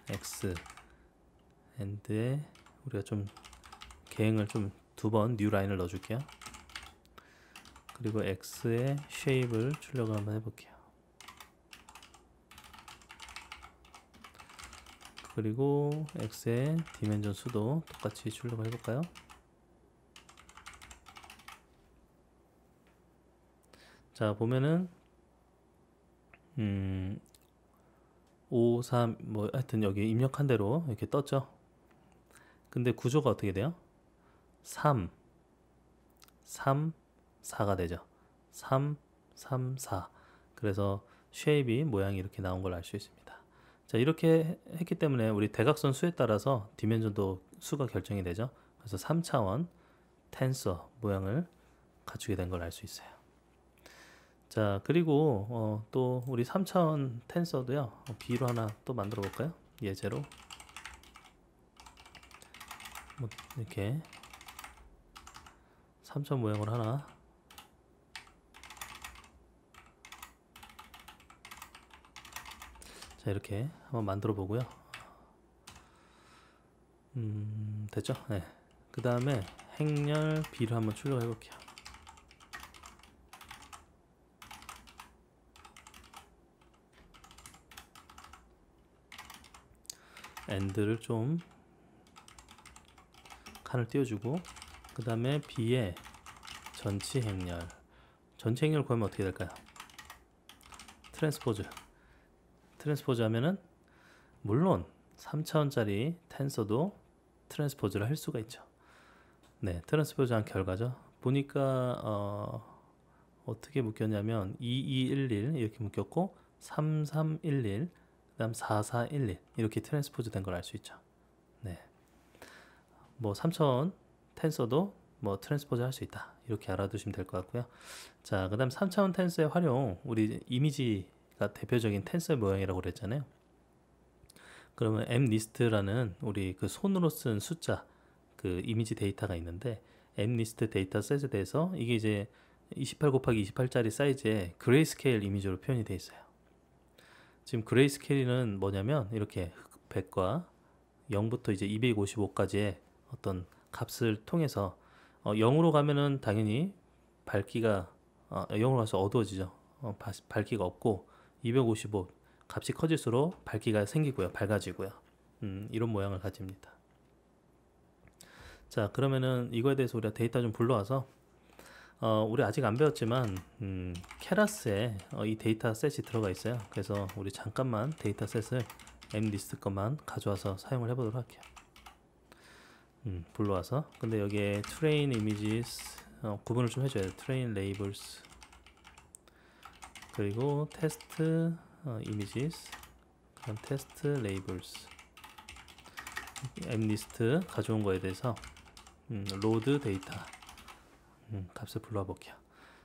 x 엔드에 우리가 좀 계행을 좀 2번 new 라인을 넣어줄게요. 그리고 x의 shape을 출력을 한번 해볼게요. 그리고 x의 dimension 수도 똑같이 출력을 해볼까요? 자, 보면은 5, 3, 뭐 하여튼 여기 입력한 대로 이렇게 떴죠. 근데 구조가 어떻게 돼요? 3, 3, 4가 되죠. 3, 3, 4. 그래서 쉐입이 모양이 이렇게 나온 걸 알 수 있습니다. 자, 이렇게 했기 때문에 우리 대각선 수에 따라서 디멘전도 수가 결정이 되죠. 그래서 3차원 텐서 모양을 갖추게 된 걸 알 수 있어요. 자, 그리고 또 우리 3차원 텐서도요, B로 하나 또 만들어 볼까요? 예제로 뭐 이렇게 3차원 모양으로 하나 자 이렇게 한번 만들어 보고요. 됐죠? 네. 그 다음에 행렬 B를 한번 출력해 볼게요. 엔드를 좀 칸을 띄워주고, 그 다음에 B의 전치 행렬, 전치 행렬 구하면 어떻게 될까요? 트랜스포즈 하면은 물론 3차원짜리 텐서도 트랜스포즈를 할 수가 있죠. 네, 트랜스포즈한 결과죠. 보니까 어떻게 묶였냐면 2211 이렇게 묶였고, 3311, 그 다음 4411 이렇게 트랜스포즈 된 걸 알 수 있죠. 네, 뭐 3차원 텐서도 뭐 트랜스포즈 할 수 있다, 이렇게 알아두시면 될 것 같고요. 자, 그 다음 3차원 텐서의 활용, 우리 이미지가 대표적인 텐서의 모양이라고 그랬잖아요. 그러면 mList라는 우리 그 손으로 쓴 숫자, 그 이미지 데이터가 있는데, mList 데이터 셋에 대해서 이게 이제 28 곱하기 28짜리 사이즈의 그레이스케일 이미지로 표현이 되어 있어요. 지금 그레이스케일은 뭐냐면 이렇게 100과 0부터 이제 255까지의 어떤 값을 통해서 0으로 가면은 당연히 밝기가 0으로 가서 어두워지죠. 밝기가 없고, 255 값이 커질수록 밝기가 생기고요, 밝아지고요. 이런 모양을 가집니다. 자, 그러면은 이거에 대해서 우리가 데이터 좀 불러와서 우리 아직 안 배웠지만 케라스에 이 데이터 셋이 들어가 있어요. 그래서 우리 잠깐만 데이터 셋을 mList 것만 가져와서 사용을 해보도록 할게요. 불러와서, 근데 여기에 train images 구분을 좀 해줘야 돼요. train labels 그리고 test images, 그럼 test labels, mList 가져온 거에 대해서 load 데이터 값을 불러와 볼게요.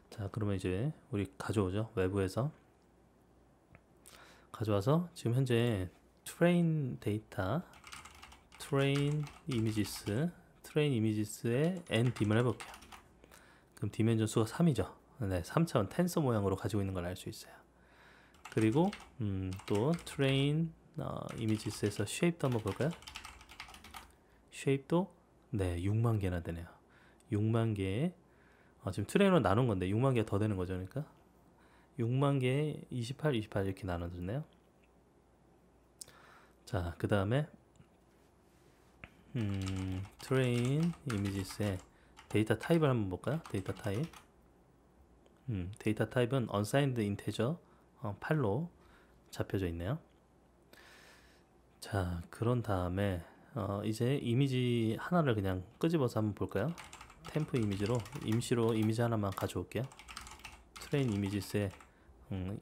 자, 그러면 이제 우리 가져오죠. 외부에서 가져와서 지금 현재 train 데이터, train images에 n dim을 해볼게요. 그럼 dimension 수가 3이죠. 네, 3차원 텐서 모양으로 가지고 있는 걸 알 수 있어요. 그리고 또 train images에서 shape도 한번 볼까요? shape도 네, 6만 개나 되네요. 6만 개, 지금 트레이너로 나눈 건데 6만 개 더 되는 거죠. 그러니까 6만 개 28 이렇게 나눠졌네요. 자, 그 다음에 트레인 이미지스의 데이터 타입을 한번 볼까요? 데이터 타입, 데이터 타입은 unsigned integer 8로 잡혀져 있네요. 자, 그런 다음에 이제 이미지 하나를 그냥 끄집어서 한번 볼까요? 템프 이미지로, 임시로 이미지 하나만 가져올게요. 트레인 이미지스의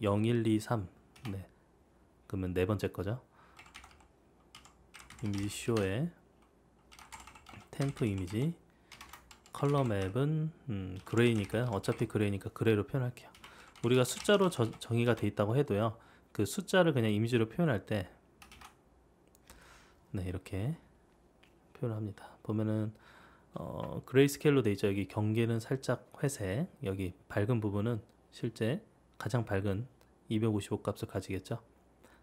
0123, 네, 그러면 네 번째 거죠. 이미지 쇼에 템프 이미지, 컬러 맵은 그레이니까요. 어차피 그레이니까 그레이로 표현할게요. 우리가 숫자로 정의가 돼 있다고 해도요, 그 숫자를 그냥 이미지로 표현할 때 네, 이렇게 표현을 합니다. 보면은 그레이스케일로 돼 있죠. 여기 경계는 살짝 회색, 여기 밝은 부분은 실제 가장 밝은 255 값을 가지겠죠.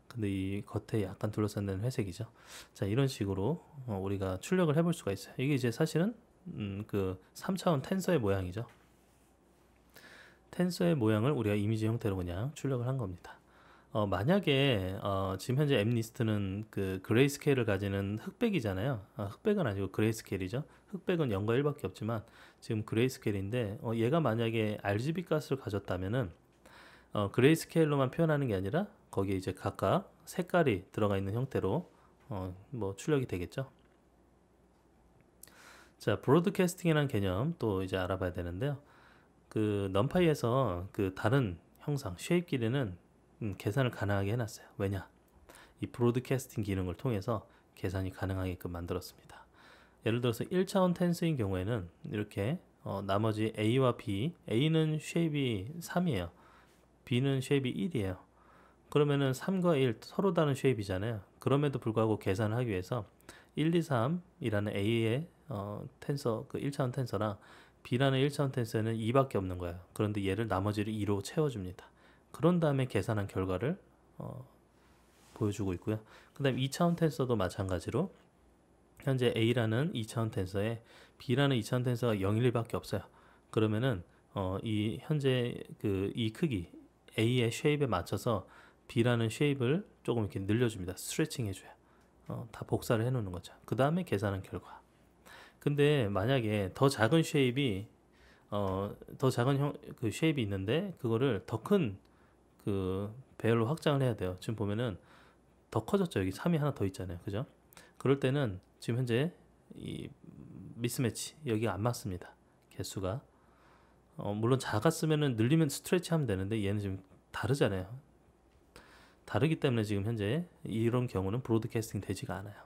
근데 이 겉에 약간 둘러싼 데는 회색이죠. 자, 이런 식으로 우리가 출력을 해볼 수가 있어요. 이게 이제 사실은 그 3차원 텐서의 모양이죠. 텐서의 모양을 우리가 이미지 형태로 그냥 출력을 한 겁니다. 만약에 지금 현재 mList는 그 그레이스케일을 가지는 흑백이잖아요. 흑백은 아니고 그레이스케일이죠. 흑백은 0과 1밖에 없지만 지금 그레이스케일인데 얘가 만약에 RGB 값을 가졌다면은 그레이스케일로만 표현하는 게 아니라 거기에 이제 각각 색깔이 들어가 있는 형태로 뭐 출력이 되겠죠. 자, 브로드캐스팅이라는 개념 또 이제 알아봐야 되는데요. 그 넘파이에서 그 다른 형상 쉐입 길이는 계산을 가능하게 해놨어요. 왜냐? 이 브로드캐스팅 기능을 통해서 계산이 가능하게끔 만들었습니다. 예를 들어서 1차원 텐서인 경우에는 이렇게 나머지 A와 B, A는 쉐입이 3이에요. B는 쉐입이 1이에요. 그러면은 3과 1 서로 다른 쉐입이잖아요. 그럼에도 불구하고 계산을 하기 위해서 1, 2, 3이라는 A의 텐서, 그 1차원 텐서랑 B라는 1차원 텐서에는 2밖에 없는 거예요. 그런데 얘를 나머지를 2로 채워줍니다. 그런 다음에 계산한 결과를 보여주고 있고요. 그 다음 2차원 텐서도 마찬가지로 현재 A라는 2차원 텐서에 B라는 2차원 텐서가 0, 1, 2밖에 없어요. 그러면은 이 현재 그 이 크기 A의 쉐입에 맞춰서 B라는 쉐입을 조금 이렇게 늘려줍니다. 스트레칭 해줘요. 다 복사를 해놓는 거죠. 그 다음에 계산한 결과. 근데 만약에 더 작은 쉐입이 더 작은 그 쉐입이 있는데 그거를 더 큰 그 배열로 확장을 해야 돼요. 지금 보면은 더 커졌죠. 여기 3이 하나 더 있잖아요. 그죠? 그럴 때는 지금 현재 이 미스매치 여기가 안 맞습니다. 개수가 물론 작았으면은 늘리면 스트레치하면 되는데 얘는 지금 다르잖아요. 다르기 때문에 지금 현재 이런 경우는 브로드캐스팅 되지가 않아요.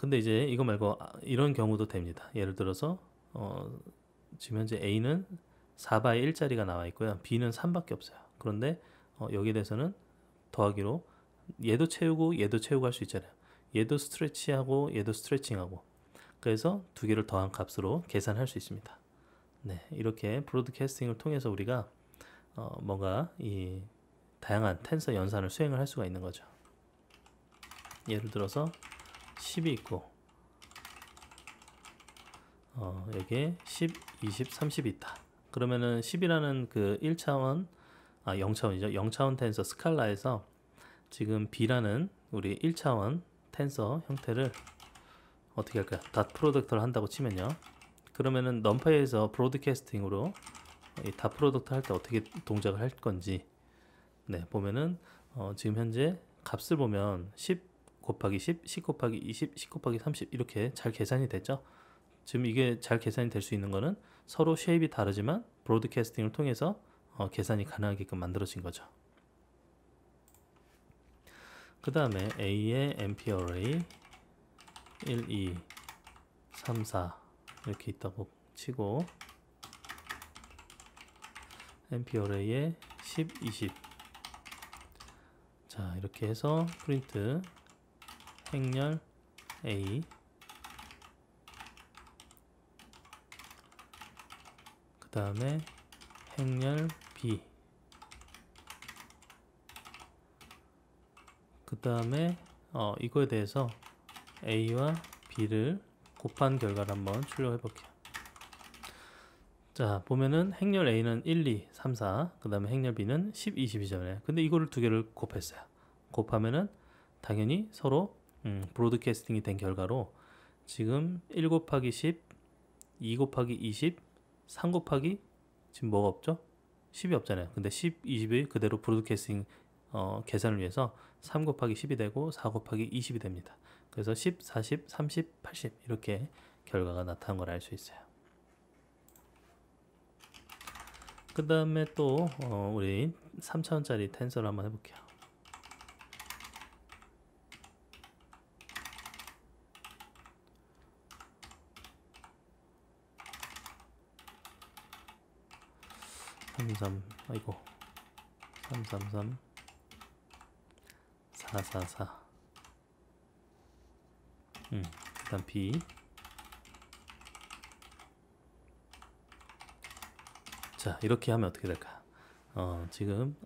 근데 이제 이거 말고 이런 경우도 됩니다. 예를 들어서 지금 현재 A는 4바의 1짜리가 나와 있고요. B는 3밖에 없어요. 그런데 여기에 대해서는 더하기로 얘도 채우고 얘도 채우고 할 수 있잖아요. 얘도 스트레치하고 얘도 스트레칭하고 그래서 두 개를 더한 값으로 계산할 수 있습니다. 네, 이렇게 브로드캐스팅을 통해서 우리가 뭔가 이 다양한 텐서 연산을 수행을 할 수가 있는 거죠. 예를 들어서 10이 있고 여기에 10, 20, 30이 있다. 그러면은 10이라는 그 1차원, 0차원이죠. 0차원 텐서 스칼라에서 지금 B라는 우리 1차원 텐서 형태를 어떻게 할까요? 닷 프로덕트를 한다고 치면요. 그러면은 넘파이에서 브로드캐스팅으로 이 닷 프로덕트 할 때 어떻게 동작을 할 건지 네, 보면은 지금 현재 값을 보면 10 곱하기 10, 10 곱하기 20, 10 곱하기 30 이렇게 잘 계산이 됐죠. 지금 이게 잘 계산이 될 수 있는 거는 서로 쉐입이 다르지만 브로드캐스팅을 통해서 계산이 가능하게끔 만들어진 거죠. 그 다음에 A의 MP array 1, 2, 3, 4 이렇게 있다고 치고 MP array에 10, 20 자 이렇게 해서 프린트 행렬 A 그 다음에 행렬 B 그 다음에 이거에 대해서 A와 B를 곱한 결과를 한번 출력해 볼게요. 자 보면은 행렬 A는 1, 2, 3, 4 그 다음에 행렬 B는 10, 20이잖아요. 근데 이거를 두 개를 곱했어요. 곱하면은 당연히 서로 브로드캐스팅이 된 결과로 지금 1 곱하기 10, 2 곱하기 20, 3 곱하기 지금 뭐가 없죠? 10이 없잖아요. 근데 10, 20이 그대로 브로드캐스팅 계산을 위해서 3 곱하기 10이 되고 4 곱하기 20이 됩니다. 그래서 10, 40, 30, 80 이렇게 결과가 나타난 걸 알 수 있어요. 그 다음에 또 우리 3차원짜리 텐서를 한번 해볼게요. 아이고 333 444 일단 B 자 이렇게 하면 어떻게 될까? 지금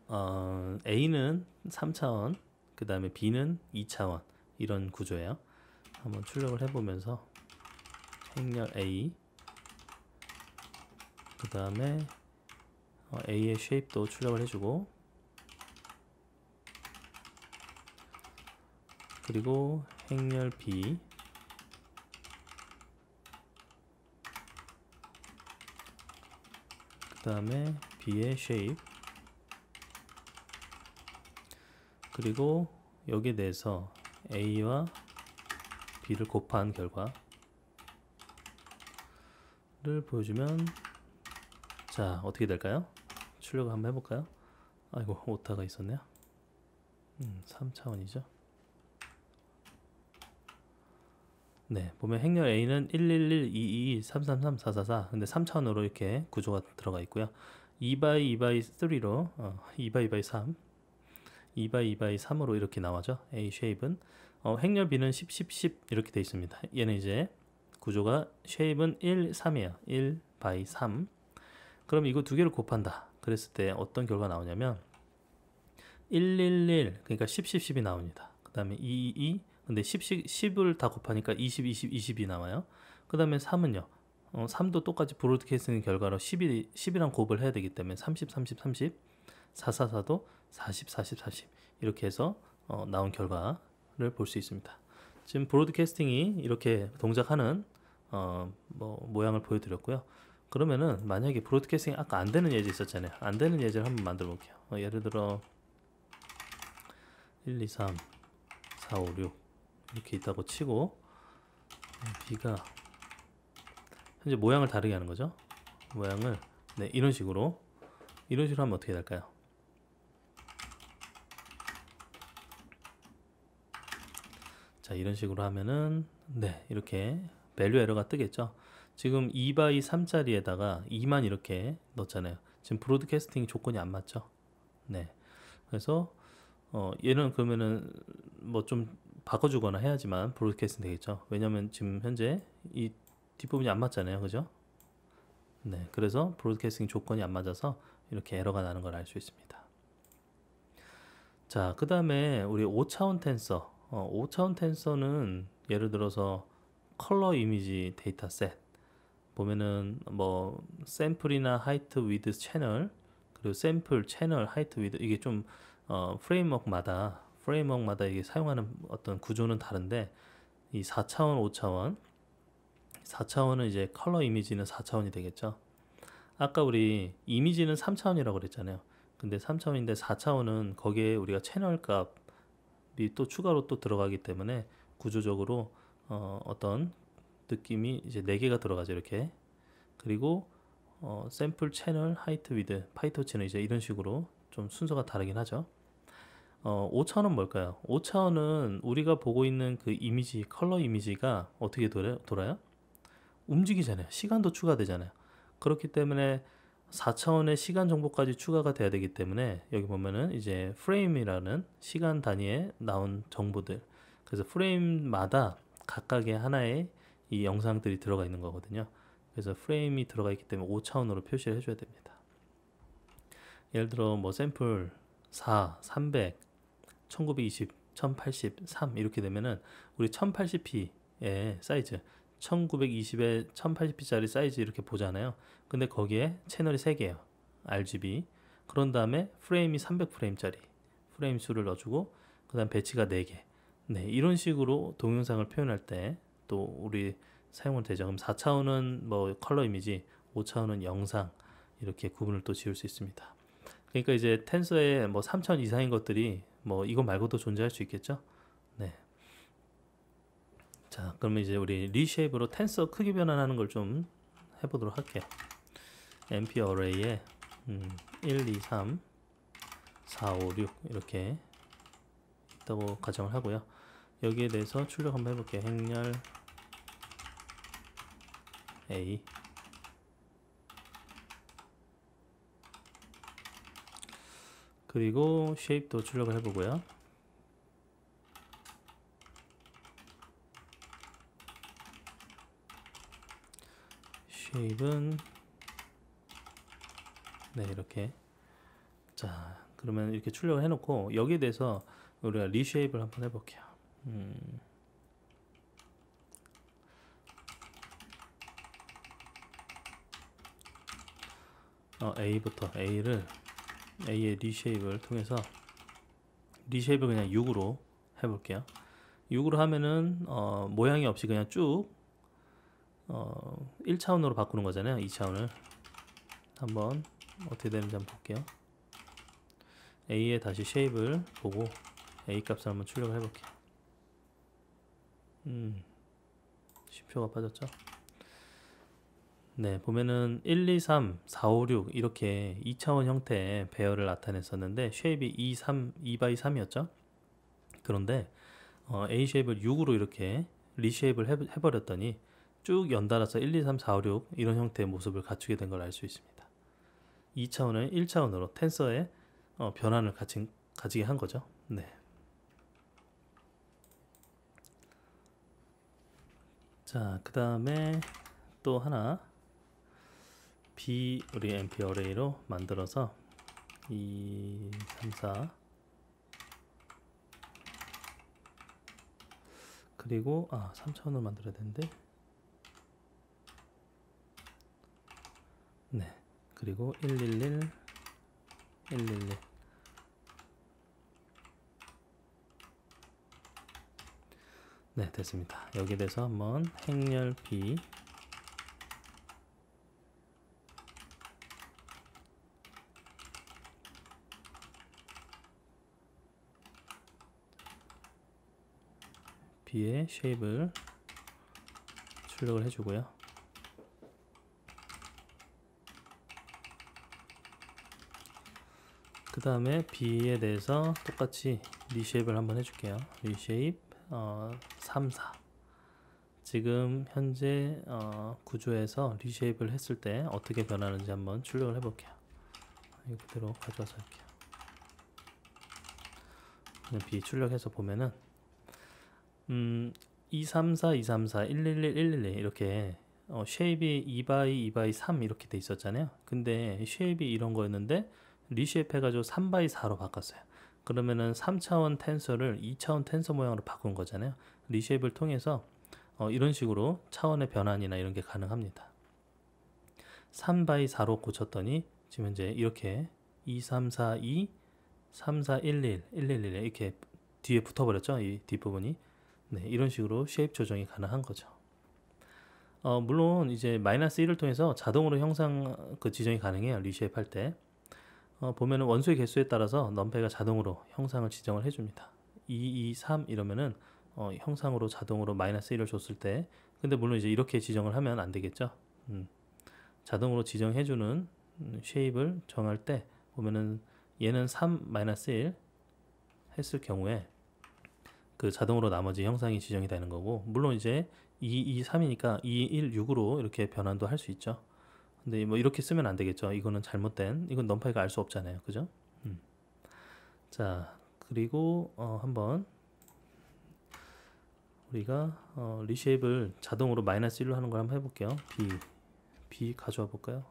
A는 3차원 그 다음에 B는 2차원 이런 구조예요. 한번 출력을 해보면서 행렬 A 그 다음에 A의 쉐입도 출력을 해주고 그리고 행렬 B 그 다음에 B의 쉐입 그리고 여기에 대해서 A와 B를 곱한 결과를 보여주면 자 어떻게 될까요? 출력을 한번 해볼까요? 아이고 오타가 있었네요. 3차원이죠. 네, 보면 행렬 A는 11122233344 근데 3차원으로 이렇게 구조가 들어가 있고요. 2x2x3로 2x2x3 2x2x3으로 이렇게 나와죠. A 쉐입은 행렬 B는 10 이렇게 돼 있습니다. 얘는 이제 구조가 쉐입은 1, 3이에요. 1x3. 그럼 이거 두 개를 곱한다 그랬을 때 어떤 결과 나오냐면 111 그러니까 10, 10, 10이 나옵니다. 그 다음에 2, 2 근데 10을 다 곱하니까 20, 20, 20이 나와요. 그 다음에 3은요. 3도 똑같이 브로드캐스팅 결과로 10이랑 곱을 해야 되기 때문에 30, 30, 30, 444도 40, 40, 40 이렇게 해서 나온 결과를 볼 수 있습니다. 지금 브로드캐스팅이 이렇게 동작하는 모양을 보여드렸고요. 그러면은 만약에 브로드캐스팅 아까 안 되는 예제 있었잖아요. 안 되는 예제를 한번 만들어 볼게요. 예를 들어 1, 2, 3, 4, 5, 6 이렇게 있다고 치고 B가 현재 모양을 다르게 하는 거죠. 모양을 네, 이런 식으로 하면 어떻게 될까요? 자, 이런 식으로 하면은 네, 이렇게 밸류 에러가 뜨겠죠. 지금 2x3짜리에다가 2만 이렇게 넣었잖아요. 지금 브로드캐스팅 조건이 안 맞죠. 네, 그래서 얘는 그러면은 뭐 좀 바꿔주거나 해야지만 브로드캐스팅 되겠죠. 왜냐면 지금 현재 이 뒷부분이 안 맞잖아요, 그죠? 네, 그래서 브로드캐스팅 조건이 안 맞아서 이렇게 에러가 나는 걸 알 수 있습니다. 자, 그 다음에 우리 5차원 텐서 5차원 텐서는 예를 들어서 컬러 이미지 데이터 셋 보면은 뭐 샘플이나 하이트 위드 채널 그리고 샘플 채널 하이트 위드 이게 좀 프레임워크마다 이게 사용하는 어떤 구조는 다른데 이 4차원, 5차원 4차원은 이제 컬러 이미지는 4차원이 되겠죠. 아까 우리 이미지는 3차원이라고 그랬잖아요. 근데 3차원인데 4차원은 거기에 우리가 채널 값이 또 추가로 또 들어가기 때문에 구조적으로 어떤 느낌이 이제 4개가 들어가죠, 이렇게. 그리고 샘플 채널 하이트 위드 파이토치는 이제 이런 식으로 좀 순서가 다르긴 하죠. 5차원은 뭘까요? 5차원은 우리가 보고 있는 그 이미지, 컬러 이미지가 어떻게 돌아요? 움직이잖아요. 시간도 추가되잖아요. 그렇기 때문에 4차원의 시간 정보까지 추가가 돼야 되기 때문에 여기 보면은 이제 프레임이라는 시간 단위에 나온 정보들 그래서 프레임마다 각각의 하나의 이 영상들이 들어가 있는 거거든요. 그래서 프레임이 들어가 있기 때문에 5차원으로 표시를 해줘야 됩니다. 예를 들어 뭐 샘플 4, 300, 1920, 1083 이렇게 되면은 우리 1080p의 사이즈 1920에 1080p짜리 사이즈 이렇게 보잖아요. 근데 거기에 채널이 3개예요. RGB. 그런 다음에 프레임이 300프레임짜리 프레임 수를 넣어주고 그 다음 배치가 4개. 네, 이런 식으로 동영상을 표현할 때 또 우리 사용을 되죠. 그럼 4차원은 뭐 컬러 이미지, 5차원은 영상 이렇게 구분을 또 지을 수 있습니다. 그러니까 이제 텐서에 뭐 3차원 이상인 것들이 뭐 이거 말고도 존재할 수 있겠죠. 네. 자, 그러면 이제 우리 리쉐입으로 텐서 크기 변환하는 걸 좀 해보도록 할게요. np array에 1, 2, 3, 4, 5, 6 이렇게 있다고 가정을 하고요. 여기에 대해서 출력 한번 해볼게요. 행렬 A 그리고 쉐입도 출력을 해보고요. 쉐입은 네, 이렇게. 자, 그러면 이렇게 출력을 해놓고 여기에 대해서 우리가 리쉐입을 한번 해볼게요. A부터 A의 리쉐입을 통해서 리쉐입을 그냥 6으로 해볼게요. 6으로 하면은 모양이 없이 그냥 쭉 1차원으로 바꾸는 거잖아요. 2차원을 한번 어떻게 되는지 한번 볼게요. A에 다시 쉐입을 보고 A 값을 한번 출력을 해볼게요. 쉼표가 빠졌죠. 네, 보면은 1, 2, 3, 4, 5, 6 이렇게 2차원 형태의 배열을 나타냈었는데 쉐입이 2x3이었죠. 그런데 A 쉐입을 6으로 이렇게 리쉐입을 해버렸더니 쭉 연달아서 1, 2, 3, 4, 5, 6 이런 형태의 모습을 갖추게 된 걸 알 수 있습니다. 2차원을 1차원으로 텐서의 변환을 가지게 한 거죠. 네. 자, 그 다음에 또 하나 B 우리 MP 어레이로 만들어서 2, 3, 4 그리고 3차원으로 만들어야 되는데 네 그리고 111 111 네 됐습니다. 여기에 대해서 한번 행렬 B B의 쉐입을 출력을 해주고요. 그 다음에 B에 대해서 똑같이 리쉐입을 한번 해줄게요. 리쉐입 3, 4 지금 현재 구조에서 리쉐입을 했을 때 어떻게 변하는지 한번 출력을 해볼게요. 이거 그대로 가져와서 할게요. 그냥 B 출력해서 보면은 234, 234, 111, 111 이렇게 쉐입이 2x, 2x, 3 이렇게 돼 있었잖아요. 근데 쉐입이 이런 거였는데 리쉐입 해가지고 3x, 4로 바꿨어요. 그러면은 3차원 텐서를 2차원 텐서 모양으로 바꾼 거잖아요. 리쉐입을 통해서 이런 식으로 차원의 변환이나 이런 게 가능합니다. 3x, 4로 고쳤더니 지금 현재 이렇게 2342, 3411, 111 이렇게 뒤에 붙어버렸죠. 이 뒷부분이. 네, 이런 식으로 쉐입 조정이 가능한 거죠. 물론 이제 마이너스 1을 통해서 자동으로 형상 지정이 가능해요. 리쉐입 할 때. 보면은 원소의 개수에 따라서 넘페가 자동으로 형상을 지정을 해줍니다. 2, 2, 3 이러면은 형상으로 자동으로 마이너스 1을 줬을 때 근데 물론 이제 이렇게 지정을 하면 안 되겠죠. 자동으로 지정해주는 쉐입을 정할 때 보면은 얘는 3, 마이너스 1 했을 경우에 그 자동으로 나머지 형상이 지정이 되는 거고 물론 이제 2, 2, 3이니까 2, 1, 6으로 이렇게 변환도 할 수 있죠. 근데 뭐 이렇게 쓰면 안 되겠죠. 이거는 잘못된 이건 넘파이가 알 수 없잖아요. 그죠? 자 그리고 한번 우리가 리쉐입을 자동으로 마이너스 1로 하는 걸 한번 해볼게요. B 가져와 볼까요?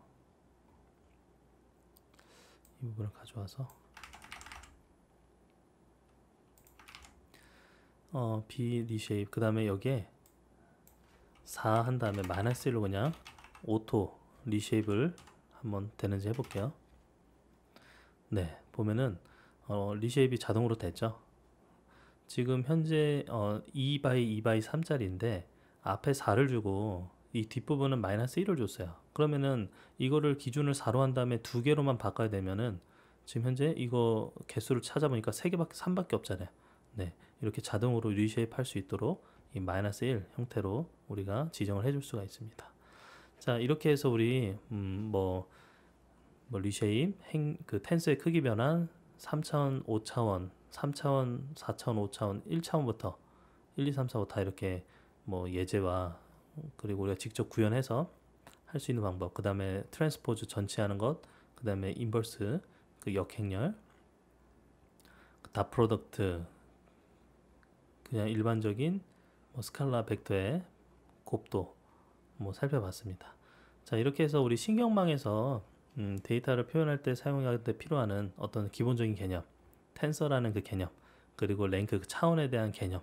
이 부분을 가져와서 B 리쉐입 그 다음에 여기에 4 한 다음에 마이너스 1로 그냥 오토 리쉐입을 한번 되는지 해볼게요. 네 보면은 리쉐입이 자동으로 됐죠. 지금 현재 2x, 2x, 3짜리인데 앞에 4를 주고 이 뒷부분은 마이너스 1을 줬어요. 그러면은 이거를 기준을 4로 한 다음에 두 개로만 바꿔야 되면은 지금 현재 이거 개수를 찾아보니까 3개밖에 3밖에 없잖아요. 네 이렇게 자동으로 리쉐입 할 수 있도록 이 마이너스 1 형태로 우리가 지정을 해줄 수가 있습니다. 자 이렇게 해서 우리 리쉐입, 텐서의 크기 변환, 3차원, 5차원, 3차원, 4차원, 5차원, 1차원부터 1, 2, 3, 4, 5 다 이렇게 예제와 그리고 우리가 직접 구현해서 할 수 있는 방법 그 다음에 트랜스포즈 전치하는 것 그 다음에 인버스, 역행렬 닷 프로덕트 그냥 일반적인 스칼라 벡터의 곱도 살펴봤습니다. 자 이렇게 해서 우리 신경망에서 데이터를 표현할 때 사용할 때 필요하는 어떤 기본적인 개념 텐서라는 그 개념 그리고 랭크 그 차원에 대한 개념